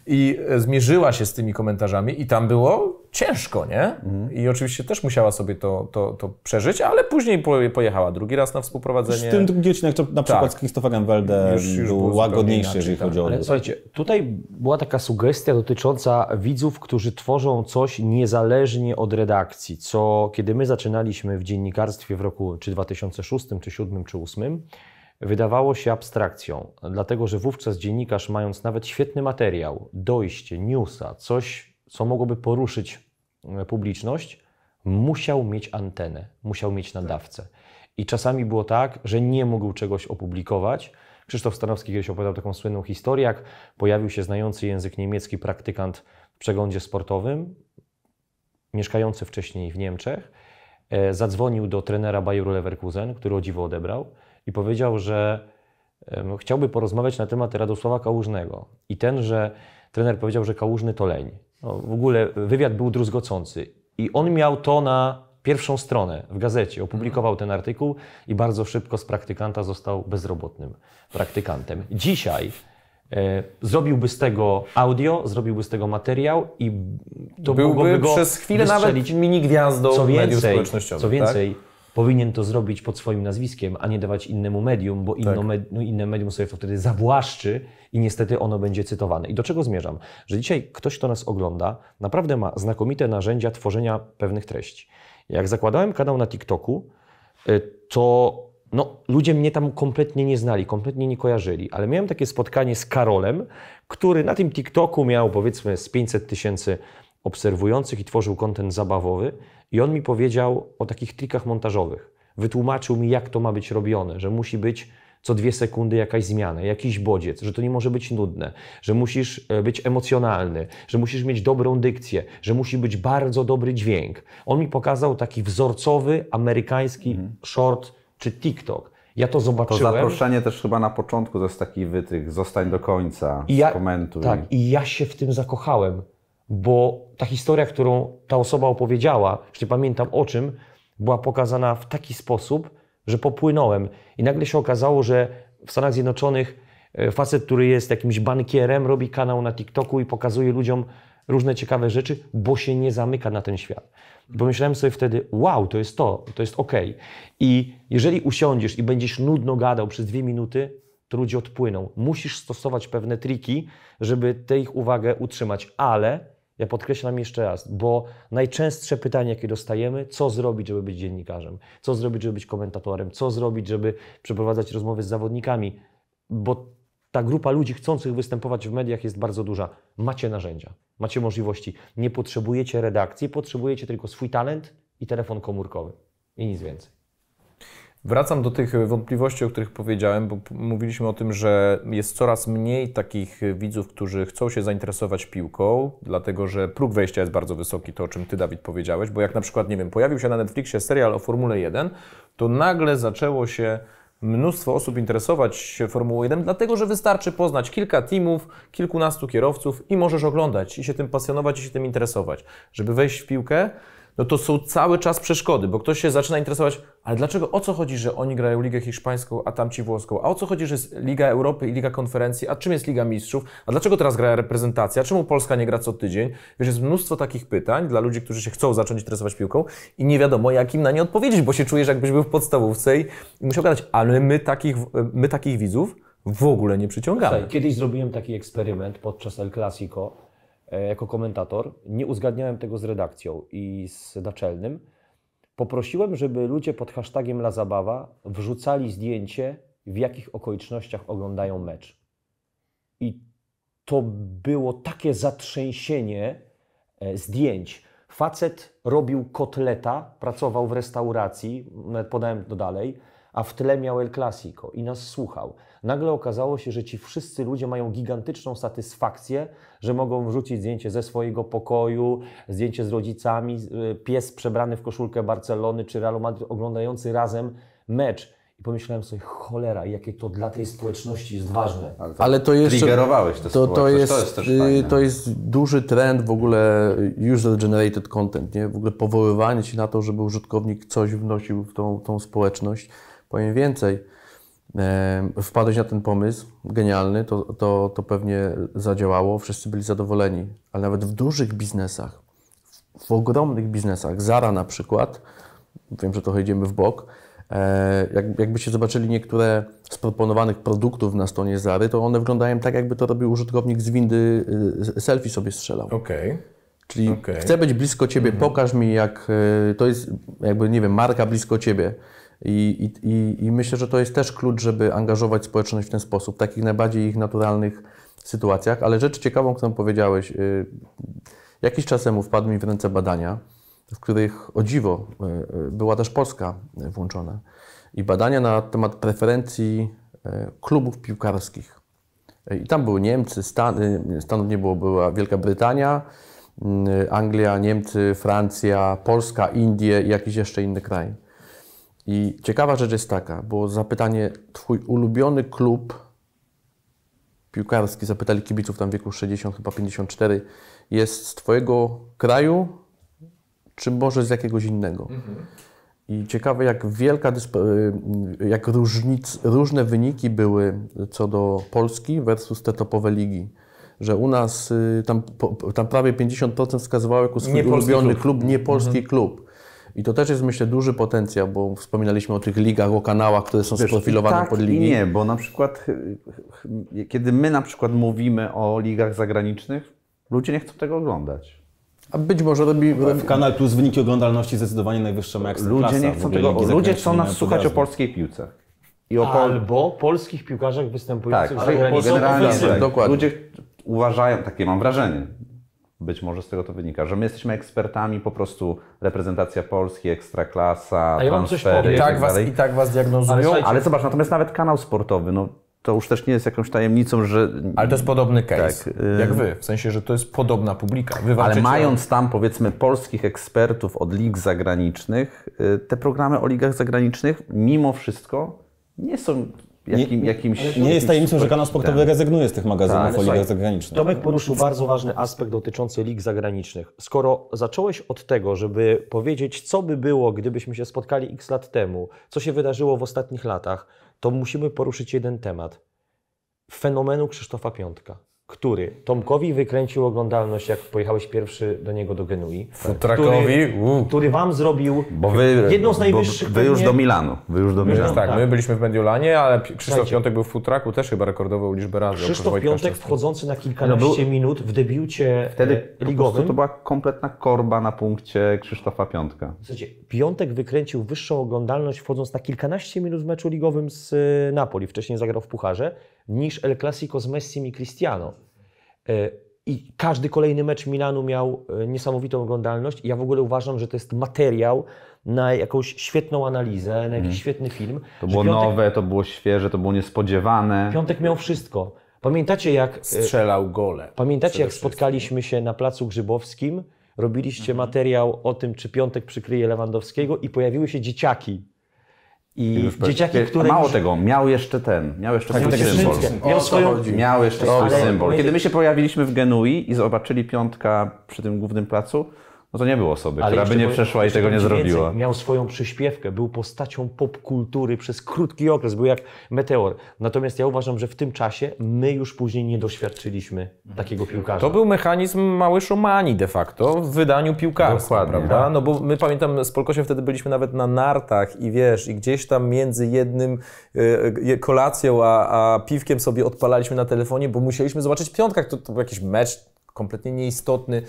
i zmierzyła się z tymi komentarzami i tam było ciężko, nie? Mhm. I oczywiście też musiała sobie to, to, to przeżyć, ale później pojechała drugi raz na współprowadzenie. W tym drugi odcinek to na przykład tak. z Christopherem Welde już, już był łagodniejszy, inaczej, jeżeli tak. chodzi o... Ale słuchajcie, tutaj była taka sugestia dotycząca widzów, którzy tworzą coś niezależnie od redakcji, co kiedy my zaczynaliśmy w dziennikarstwie w roku czy dwa tysiące szóstym, czy dwa tysiące siódmym, czy dwa tysiące ósmym, wydawało się abstrakcją, dlatego że wówczas dziennikarz, mając nawet świetny materiał, dojście, newsa, coś, co mogłoby poruszyć publiczność, musiał mieć antenę, musiał mieć nadawcę. I czasami było tak, że nie mógł czegoś opublikować. Krzysztof Stanowski kiedyś opowiadał taką słynną historię, jak pojawił się znający język niemiecki praktykant w przeglądzie sportowym, mieszkający wcześniej w Niemczech, zadzwonił do trenera Bayeru Leverkusen, który o dziwo odebrał, i powiedział, że um, chciałby porozmawiać na temat Radosława Kałużnego. I ten, że trener powiedział, że Kałużny to leń. No, w ogóle wywiad był druzgocący. I on miał to na pierwszą stronę w gazecie. Opublikował ten artykuł i bardzo szybko z praktykanta został bezrobotnym praktykantem. Dzisiaj e, zrobiłby z tego audio, zrobiłby z tego materiał i to byłby go przez chwilę nawet mini gwiazdą co więcej, społecznościowych. Co więcej, tak? Powinien to zrobić pod swoim nazwiskiem, a nie dawać innemu medium, bo inno tak. med, no inne medium sobie to wtedy zawłaszczy i niestety ono będzie cytowane. I do czego zmierzam? Że dzisiaj ktoś, kto nas ogląda, naprawdę ma znakomite narzędzia tworzenia pewnych treści. Jak zakładałem kanał na TikToku, to no, ludzie mnie tam kompletnie nie znali, kompletnie nie kojarzyli, ale miałem takie spotkanie z Karolem, który na tym TikToku miał powiedzmy z pięćset tysięcy obserwujących i tworzył content zabawowy. I on mi powiedział o takich trikach montażowych. Wytłumaczył mi, jak to ma być robione, że musi być co dwie sekundy jakaś zmiana, jakiś bodziec, że to nie może być nudne, że musisz być emocjonalny, że musisz mieć dobrą dykcję, że musi być bardzo dobry dźwięk. On mi pokazał taki wzorcowy amerykański mhm. short czy TikTok. Ja to zobaczyłem. To zaproszenie też chyba na początku to jest taki wytych, zostań do końca, I ja, komentuj. Tak, i ja się w tym zakochałem. Bo ta historia, którą ta osoba opowiedziała, już nie pamiętam o czym, była pokazana w taki sposób, że popłynąłem. I nagle się okazało, że w Stanach Zjednoczonych facet, który jest jakimś bankierem, robi kanał na TikToku i pokazuje ludziom różne ciekawe rzeczy, bo się nie zamyka na ten świat. Bo myślałem sobie wtedy, wow, to jest to, to jest okej. I jeżeli usiądziesz i będziesz nudno gadał przez dwie minuty, to ludzie odpłyną. Musisz stosować pewne triki, żeby tę ich uwagę utrzymać, ale... Ja podkreślam jeszcze raz, bo najczęstsze pytanie, jakie dostajemy, co zrobić, żeby być dziennikarzem, co zrobić, żeby być komentatorem, co zrobić, żeby przeprowadzać rozmowy z zawodnikami, bo ta grupa ludzi chcących występować w mediach jest bardzo duża. Macie narzędzia, macie możliwości, nie potrzebujecie redakcji, potrzebujecie tylko swój talent i telefon komórkowy i nic więcej. Wracam do tych wątpliwości, o których powiedziałem, bo mówiliśmy o tym, że jest coraz mniej takich widzów, którzy chcą się zainteresować piłką, dlatego że próg wejścia jest bardzo wysoki, to o czym Ty, Dawid, powiedziałeś, bo jak na przykład, nie wiem, pojawił się na Netflixie serial o Formule jeden, to nagle zaczęło się mnóstwo osób interesować się Formułą jeden, dlatego że wystarczy poznać kilka teamów, kilkunastu kierowców i możesz oglądać i się tym pasjonować i się tym interesować. Żeby wejść w piłkę, no to są cały czas przeszkody, bo ktoś się zaczyna interesować, ale dlaczego, o co chodzi, że oni grają Ligę Hiszpańską, a tamci włoską? A o co chodzi, że jest Liga Europy i Liga Konferencji? A czym jest Liga Mistrzów? A dlaczego teraz gra reprezentacja? Czemu Polska nie gra co tydzień? Wiesz, jest mnóstwo takich pytań dla ludzi, którzy się chcą zacząć interesować piłką i nie wiadomo, jak im na nie odpowiedzieć, bo się czujesz, jakbyś był w podstawówce i, i musiał gadać, ale my takich, my takich widzów w ogóle nie przyciągamy. Kiedyś zrobiłem taki eksperyment podczas El Clasico. Jako komentator, nie uzgadniałem tego z redakcją i z naczelnym. Poprosiłem, żeby ludzie pod hashtagiem La Zabawa wrzucali zdjęcie, w jakich okolicznościach oglądają mecz. I to było takie zatrzęsienie zdjęć. Facet robił kotleta, pracował w restauracji, nawet podałem to dalej, a w tle miał El Clasico i nas słuchał. Nagle okazało się, że ci wszyscy ludzie mają gigantyczną satysfakcję, że mogą wrzucić zdjęcie ze swojego pokoju, zdjęcie z rodzicami, pies przebrany w koszulkę Barcelony czy Realu Madryt oglądający razem mecz. I pomyślałem sobie, cholera, jakie to dla tej społeczności jest ważne. Ale to, Ale to jeszcze... Triggerowałeś to, to, to jest, to jest też fajne. To jest duży trend w ogóle user-generated content, nie? W ogóle powoływanie się na to, żeby użytkownik coś wnosił w tą, tą społeczność. Powiem więcej, e, wpadłeś na ten pomysł, genialny, to, to, to pewnie zadziałało, wszyscy byli zadowoleni. Ale nawet w dużych biznesach, w, w ogromnych biznesach, Zara na przykład, wiem, że trochę idziemy w bok, Jak, jakbyście zobaczyli niektóre z proponowanych produktów na stronie Zary, to one wyglądają tak, jakby to robił użytkownik z windy, selfie sobie strzelał. Okay. Czyli okay. Chcę być blisko Ciebie, mm-hmm. pokaż mi, jak to jest, jakby nie wiem, marka blisko Ciebie. I, i, i myślę, że to jest też klucz, żeby angażować społeczność w ten sposób, w takich najbardziej ich naturalnych sytuacjach. Ale rzecz ciekawą, którą powiedziałeś, jakiś czas temu wpadły mi w ręce badania, w których, o dziwo, była też Polska włączona. I badania na temat preferencji klubów piłkarskich. I tam były Niemcy, Stany, Stanów nie było, była Wielka Brytania, Anglia, Niemcy, Francja, Polska, Indie i jakiś jeszcze inny kraj. I ciekawa rzecz jest taka, było zapytanie, twój ulubiony klub piłkarski, zapytali kibiców tam w wieku sześćdziesiąt, chyba pięćdziesiąt cztery, jest z twojego kraju, czy może z jakiegoś innego. Mhm. I ciekawe, jak wielka, jak różnic, różne wyniki były co do Polski versus te topowe ligi. Że u nas tam, tam prawie pięćdziesiąt procent wskazywało jako swój ulubiony klub, klub nie polski mhm. klub. I to też jest, myślę, duży potencjał, bo wspominaliśmy o tych ligach, o kanałach, które są Wiesz, sprofilowane tak, pod ligi. I nie, bo na przykład, kiedy my na przykład mówimy o ligach zagranicznych, ludzie nie chcą tego oglądać. A być może robi... W Kanal Plus wyniki oglądalności zdecydowanie najwyższe ma Ekstraklasa. Ludzie nie chcą tego... Ludzie chcą nas słuchać o polskiej piłce. I o pol... Albo polskich piłkarzach występujących tak, w generalnie. Dokładnie. Ludzie uważają, takie mam wrażenie, być może z tego to wynika, że my jesteśmy ekspertami, po prostu reprezentacja Polski, Ekstraklasa, a ja wam coś powiem. I tak was, i tak was diagnozują. Ale, ale zobacz, natomiast nawet kanał sportowy, no... To już też nie jest jakąś tajemnicą, że... Ale to jest podobny case, tak, y... jak wy. W sensie, że to jest podobna publika. Wy walczycie... Ale mając tam, powiedzmy, polskich ekspertów od lig zagranicznych, y, te programy o ligach zagranicznych mimo wszystko nie są jakim, nie, jakimś... Nie jest tajemnicą, że kanał sportowy ten. rezygnuje z tych magazynów tak, o ligach tak. zagranicznych. Tomek poruszył bardzo ważny aspekt dotyczący lig zagranicznych. Skoro zacząłeś od tego, żeby powiedzieć, co by było, gdybyśmy się spotkali x lat temu, co się wydarzyło w ostatnich latach, to musimy poruszyć jeden temat. Fenomenu Krzysztofa Piątka, który Tomkowi wykręcił oglądalność, jak pojechałeś pierwszy do niego do Genui. Futrakowi, który, który wam zrobił bo wy, jedną z najwyższych... Wy już do Milanu. Wy już do Milanu. Tak, tak, my byliśmy w Mediolanie, ale Krzysztof Słuchajcie, Piątek był w Futraku, też chyba rekordował liczbę razy. Krzysztof Piątek wchodzący na kilkanaście no, minut w debiucie wtedy ligowym. To była kompletna korba na punkcie Krzysztofa Piątka. Słuchajcie, Piątek wykręcił wyższą oglądalność wchodząc na kilkanaście minut w meczu ligowym z Napoli. Wcześniej zagrał w Pucharze. Niż El Clasico z Messim i Cristiano. I każdy kolejny mecz Milanu miał niesamowitą oglądalność. Ja w ogóle uważam, że to jest materiał na jakąś świetną analizę, na jakiś hmm. świetny film. To było Piątek, nowe, to było świeże, to było niespodziewane. Piątek miał wszystko. Pamiętacie jak... Strzelał gole. Pamiętacie jak spotkaliśmy się na Placu Grzybowskim, robiliście hmm. materiał o tym, czy Piątek przykryje Lewandowskiego i pojawiły się dzieciaki. I dzieciaki, które mało już... tego, miał jeszcze ten, miał jeszcze tak, swój symbol. Miał, swoją... miał jeszcze swój symbol. Kiedy my się pojawiliśmy w Genui i zobaczyli Piątka przy tym głównym placu, no to nie było osoby, ale która by nie przeszła i tego nie zrobiła. Więcej. Miał swoją przyśpiewkę, był postacią popkultury przez krótki okres, był jak meteor. Natomiast ja uważam, że w tym czasie my już później nie doświadczyliśmy takiego piłkarza. To był mechanizm mały Szumani de facto w wydaniu piłkarstwa, dokładnie, prawda? Tak. No bo my pamiętam, z Polkosiem wtedy byliśmy nawet na nartach i wiesz, i gdzieś tam między jednym y, kolacją a, a piwkiem sobie odpalaliśmy na telefonie, bo musieliśmy zobaczyć Piątka, to, to był jakiś mecz kompletnie nieistotny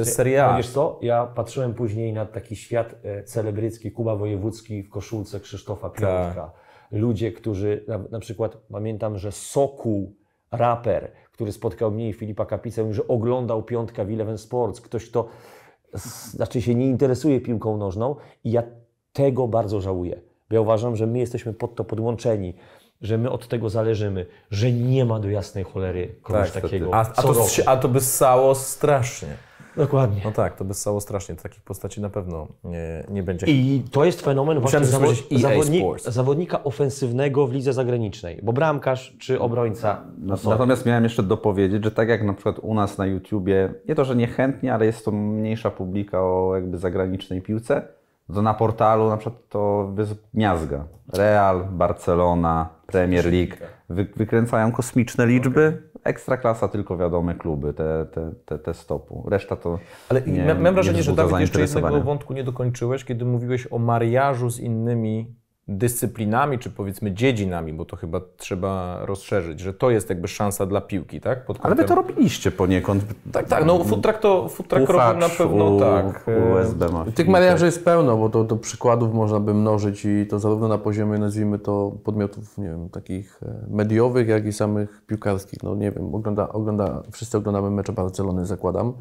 y, serial. Wiesz co, ja patrzyłem później na taki świat celebrycki, Kuba Wojewódzki w koszulce Krzysztofa Piątka. Tak. Ludzie, którzy, na, na przykład pamiętam, że Sokół, raper, który spotkał mnie i Filipa Kapicę, mówił, że oglądał Piątka w Eleven Sports. Ktoś, kto z, znaczy się nie interesuje piłką nożną i ja tego bardzo żałuję. Bo ja uważam, że my jesteśmy pod to podłączeni, że my od tego zależymy, że nie ma do jasnej cholery kogoś tak, takiego. A, a, to, a to by ssało strasznie. Dokładnie. No tak, to by ssało strasznie. Takich postaci na pewno nie, nie będzie. I to jest fenomen właśnie zawod... zawodni... zawodnika ofensywnego w lidze zagranicznej, bo bramkarz czy obrońca. No, natomiast miałem jeszcze dopowiedzieć, że tak jak na przykład u nas na YouTubie, nie to, że niechętnie, ale jest to mniejsza publika o jakby zagranicznej piłce, to na portalu na przykład to gniazga. Real, Barcelona, Premier League wy, wykręcają kosmiczne liczby. Ekstraklasa tylko wiadome kluby, te, te, te, te stopu. Reszta to. Ale nie, mam wrażenie, że Dawid jeszcze jednego wątku nie dokończyłeś, kiedy mówiłeś o mariażu z innymi dyscyplinami, czy powiedzmy dziedzinami, bo to chyba trzeba rozszerzyć, że to jest jakby szansa dla piłki, tak? Pod kątem... Ale wy to robiliście poniekąd. Tak, tak, no food truck to food truck robił na pewno, u, tak. U S B mafii. Tych mariaży jest pełno, bo to, to przykładów można by mnożyć i to zarówno na poziomie, nazwijmy to, podmiotów, nie wiem, takich mediowych, jak i samych piłkarskich. No nie wiem, ogląda, ogląda, wszyscy oglądamy mecze Barcelony, zakładam.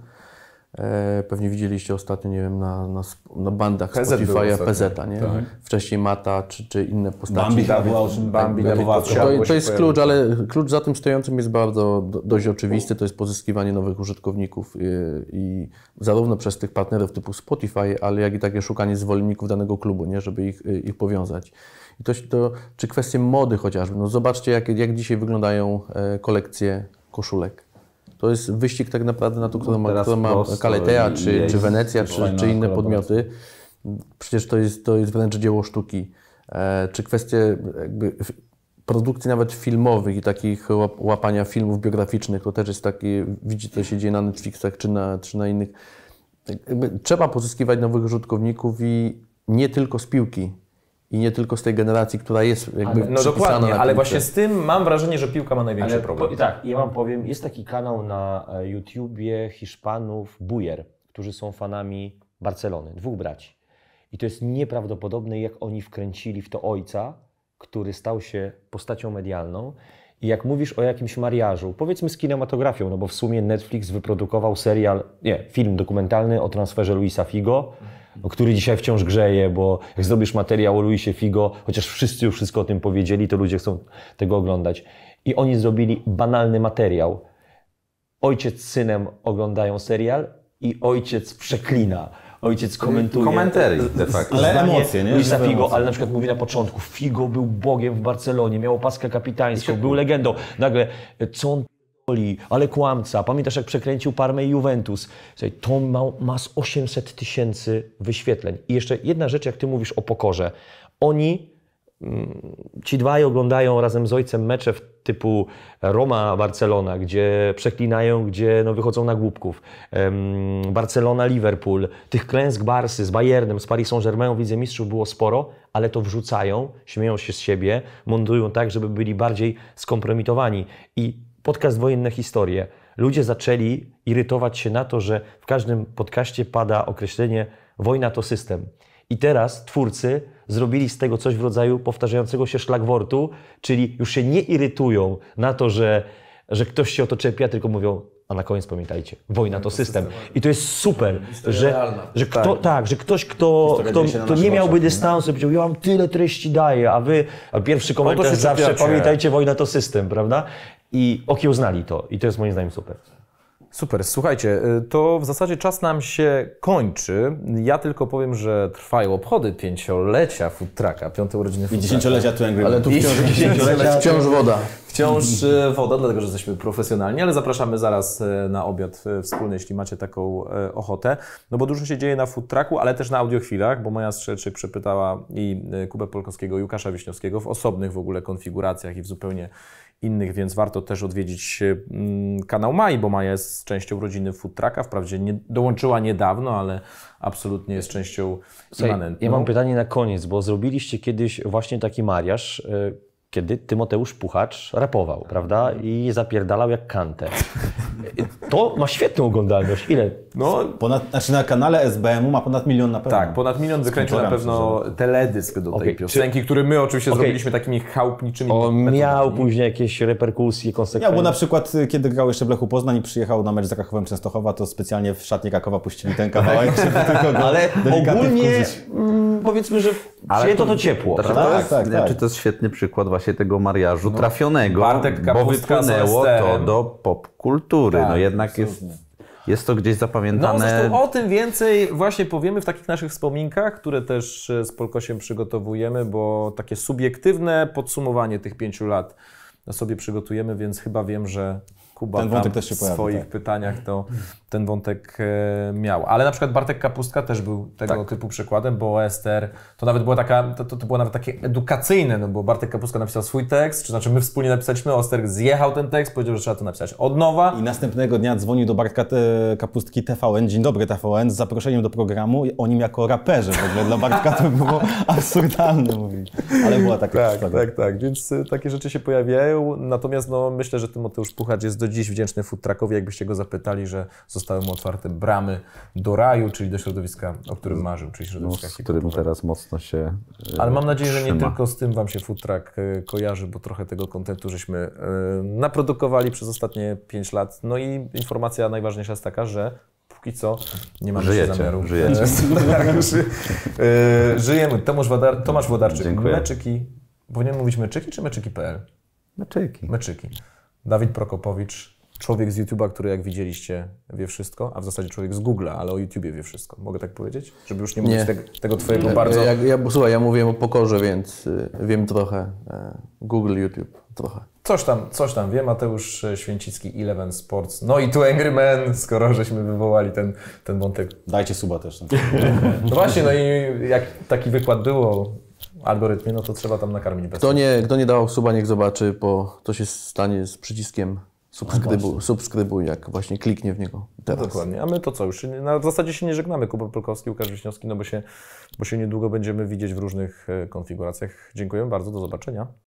Pewnie widzieliście ostatnio, nie wiem, na, na, na bandach Spotify'a P Z a, nie? Tak. Wcześniej Mata czy, czy inne postaci. Bambi Dawoła, Bambi Dawoła. To, to jest klucz, ale klucz za tym stojącym jest bardzo dość oczywisty, to jest pozyskiwanie nowych użytkowników i, i zarówno przez tych partnerów typu Spotify, ale jak i takie szukanie zwolenników danego klubu, nie? Żeby ich, ich powiązać. I to, to, czy kwestie mody chociażby, no zobaczcie jak, jak dzisiaj wyglądają kolekcje koszulek. To jest wyścig tak naprawdę na to, kto ma, kto ma Caletea, czy, czy Wenecja, czy, czy inne podmioty. Przecież to jest, to jest wręcz dzieło sztuki. E, czy kwestie jakby produkcji nawet filmowych i takich łapania filmów biograficznych, to też jest takie, widzi co się dzieje na Netflixach, czy na, czy na innych. Jakby trzeba pozyskiwać nowych użytkowników i nie tylko z piłki. I nie tylko z tej generacji, która jest jakby ale, no dokładnie, ale właśnie z tym mam wrażenie, że piłka ma największy ale, problem. Po, tak, ja wam powiem, jest taki kanał na YouTubie Hiszpanów, Bujer, którzy są fanami Barcelony, dwóch braci. I to jest nieprawdopodobne, jak oni wkręcili w to ojca, który stał się postacią medialną. I jak mówisz o jakimś mariażu, powiedzmy z kinematografią, no bo w sumie Netflix wyprodukował serial, nie, film dokumentalny o transferze Luisa Figo, który dzisiaj wciąż grzeje, bo jak zrobisz materiał o Luisie Figo, chociaż wszyscy już wszystko o tym powiedzieli, to ludzie chcą tego oglądać. I oni zrobili banalny materiał. Ojciec z synem oglądają serial i ojciec przeklina. Ojciec komentuje. Komentary, de facto. Ale emocje, nie? Luisa Figo, ale na przykład mówi na początku, Figo był bogiem w Barcelonie, miał opaskę kapitańską, był legendą. Nagle, co on boli, ale kłamca. Pamiętasz, jak przekręcił Parmę i Juventus? Słuchaj, to ma, ma z osiemset tysięcy wyświetleń. I jeszcze jedna rzecz, jak ty mówisz o pokorze. Oni, ci dwaj oglądają razem z ojcem mecze w typu Roma-Barcelona, gdzie przeklinają, gdzie no, wychodzą na głupków. Barcelona-Liverpool, tych klęsk Barsy z Bayernem, z Paris Saint-Germain w Lidze Mistrzów było sporo, ale to wrzucają, śmieją się z siebie, mundują tak, żeby byli bardziej skompromitowani. I podcast Wojenne Historie. Ludzie zaczęli irytować się na to, że w każdym podcaście pada określenie wojna to system. I teraz twórcy zrobili z tego coś w rodzaju powtarzającego się szlagwortu, czyli już się nie irytują na to, że, że ktoś się o to czepia, tylko mówią, a na koniec pamiętajcie, wojna to system. I to jest super, że, że, kto, tak, że ktoś, kto, kto, kto nie miałby dystansu, powiedział, ja wam tyle treści daję, a wy, a pierwszy komentarz zawsze, pamiętajcie, wojna to system, prawda? I okiełznali to. I to jest moim zdaniem super. Super. Słuchajcie, to w zasadzie czas nam się kończy. Ja tylko powiem, że trwają obchody pięciolecia food trucka, piąte urodziny food trucka. I dziesięciolecia tu Angry. Ale tu wciąż, wciąż woda. Wciąż woda, dlatego że jesteśmy profesjonalni, ale zapraszamy zaraz na obiad wspólny, jeśli macie taką ochotę. No bo dużo się dzieje na food trucku, ale też na audiochwilach, bo Maja Strzelczyk przepytała i Kubę Polkowskiego, i Łukasza Wiśniowskiego w osobnych w ogóle konfiguracjach i w zupełnie innych, więc warto też odwiedzić kanał Mai, bo Maja jest częścią rodziny food trucka. Wprawdzie nie, dołączyła niedawno, ale absolutnie jest częścią immanentną. Ja mam pytanie na koniec, bo zrobiliście kiedyś właśnie taki mariaż, kiedy Tymoteusz Puchacz rapował, prawda? I zapierdalał jak Kantę. To ma świetną oglądalność. Ile? No, ponad, znaczy na kanale S B M u ma ponad milion na pewno. Tak, ponad milion wykręcił na pewno teledysk do okay, tej piosenki, czy... który my oczywiście okay. zrobiliśmy takimi chałupniczymi. On miał później jakieś reperkusje, konsekwencje. Miał, bo na przykład kiedy grał jeszcze w Lechu Poznań i przyjechał na mecz z Rakowem Częstochowa, to specjalnie w szatni Krakowa puścili ten kawałek, żeby tylko go ale ogólnie, powiedzmy, że przyjęto to, to ciepło. To, prawda? To jest, tak, tak. Czy to jest świetny przykład właśnie tego mariażu no, trafionego, Bartek bo wypłynęło to do popkultury. Tak, no jednak absolutnie. jest... Jest to gdzieś zapamiętane. No zresztą o tym więcej właśnie powiemy w takich naszych wspominkach, które też z Polkosiem przygotowujemy, bo takie subiektywne podsumowanie tych pięciu lat sobie przygotujemy, więc chyba wiem, że Kuba tam też się w swoich tak. pytaniach to ten wątek miał. Ale na przykład Bartek Kapustka też był tego tak. typu przykładem, bo O S T R to nawet było, taka, to, to było nawet takie edukacyjne, no bo Bartek Kapustka napisał swój tekst, czy znaczy my wspólnie napisaliśmy, O S T R zjechał ten tekst, powiedział, że trzeba to napisać od nowa. I następnego dnia dzwonił do Bartka te, Kapustki T V N, dzień dobry T V N, z zaproszeniem do programu o nim jako raperze. W ogóle dla Bartka to było absurdalne mówić. Ale była taka tak, historia. Tak, tak, więc takie rzeczy się pojawiają, natomiast no, myślę, że ten Mateusz Puchacz jest do dziś wdzięczny food truckowi, jakbyście go zapytali, że zostały mu otwarte bramy do raju, czyli do środowiska, o którym marzył, czyli środowiska no, z którym teraz mocno się Ale mam nadzieję, trzyma. że nie tylko z tym Wam się food truck kojarzy, bo trochę tego kontentu żeśmy naprodukowali przez ostatnie pięć lat. No i informacja najważniejsza jest taka, że póki co nie mamy żyjecie, zamiaru. Żyjecie. Żyjemy. Tomasz, Władar Tomasz Władarczyk. Dziękuję. Meczyki. Powinien mówić meczyki czy meczyki kropka p l? Meczyki. Meczyki. Dawid Prokopowicz, człowiek z YouTube'a, który jak widzieliście wie wszystko, a w zasadzie człowiek z Google'a, ale o YouTubie wie wszystko. Mogę tak powiedzieć? Żeby już nie mówić nie. Tego, tego twojego ja, bardzo... Ja, ja, słuchaj, ja mówię o pokorze, więc y, wiem trochę. Google, YouTube, trochę. Coś tam, coś tam wie. Mateusz Święcicki, Eleven Sports. No i tu Angry Man, skoro żeśmy wywołali ten, ten wątek. Dajcie suba też. Tam. No właśnie, no i jak taki wykład było... algorytmie, no to trzeba tam nakarmić. Bez kto, nie, kto nie dawał suba, niech zobaczy, bo to się stanie z przyciskiem subskrybu, subskrybuj, jak właśnie kliknie w niego teraz. No dokładnie, a my to co już? Na zasadzie się nie żegnamy. Kuba Polkowski, Łukasz Wiśniowski, no bo się, bo się niedługo będziemy widzieć w różnych konfiguracjach. Dziękuję bardzo, do zobaczenia.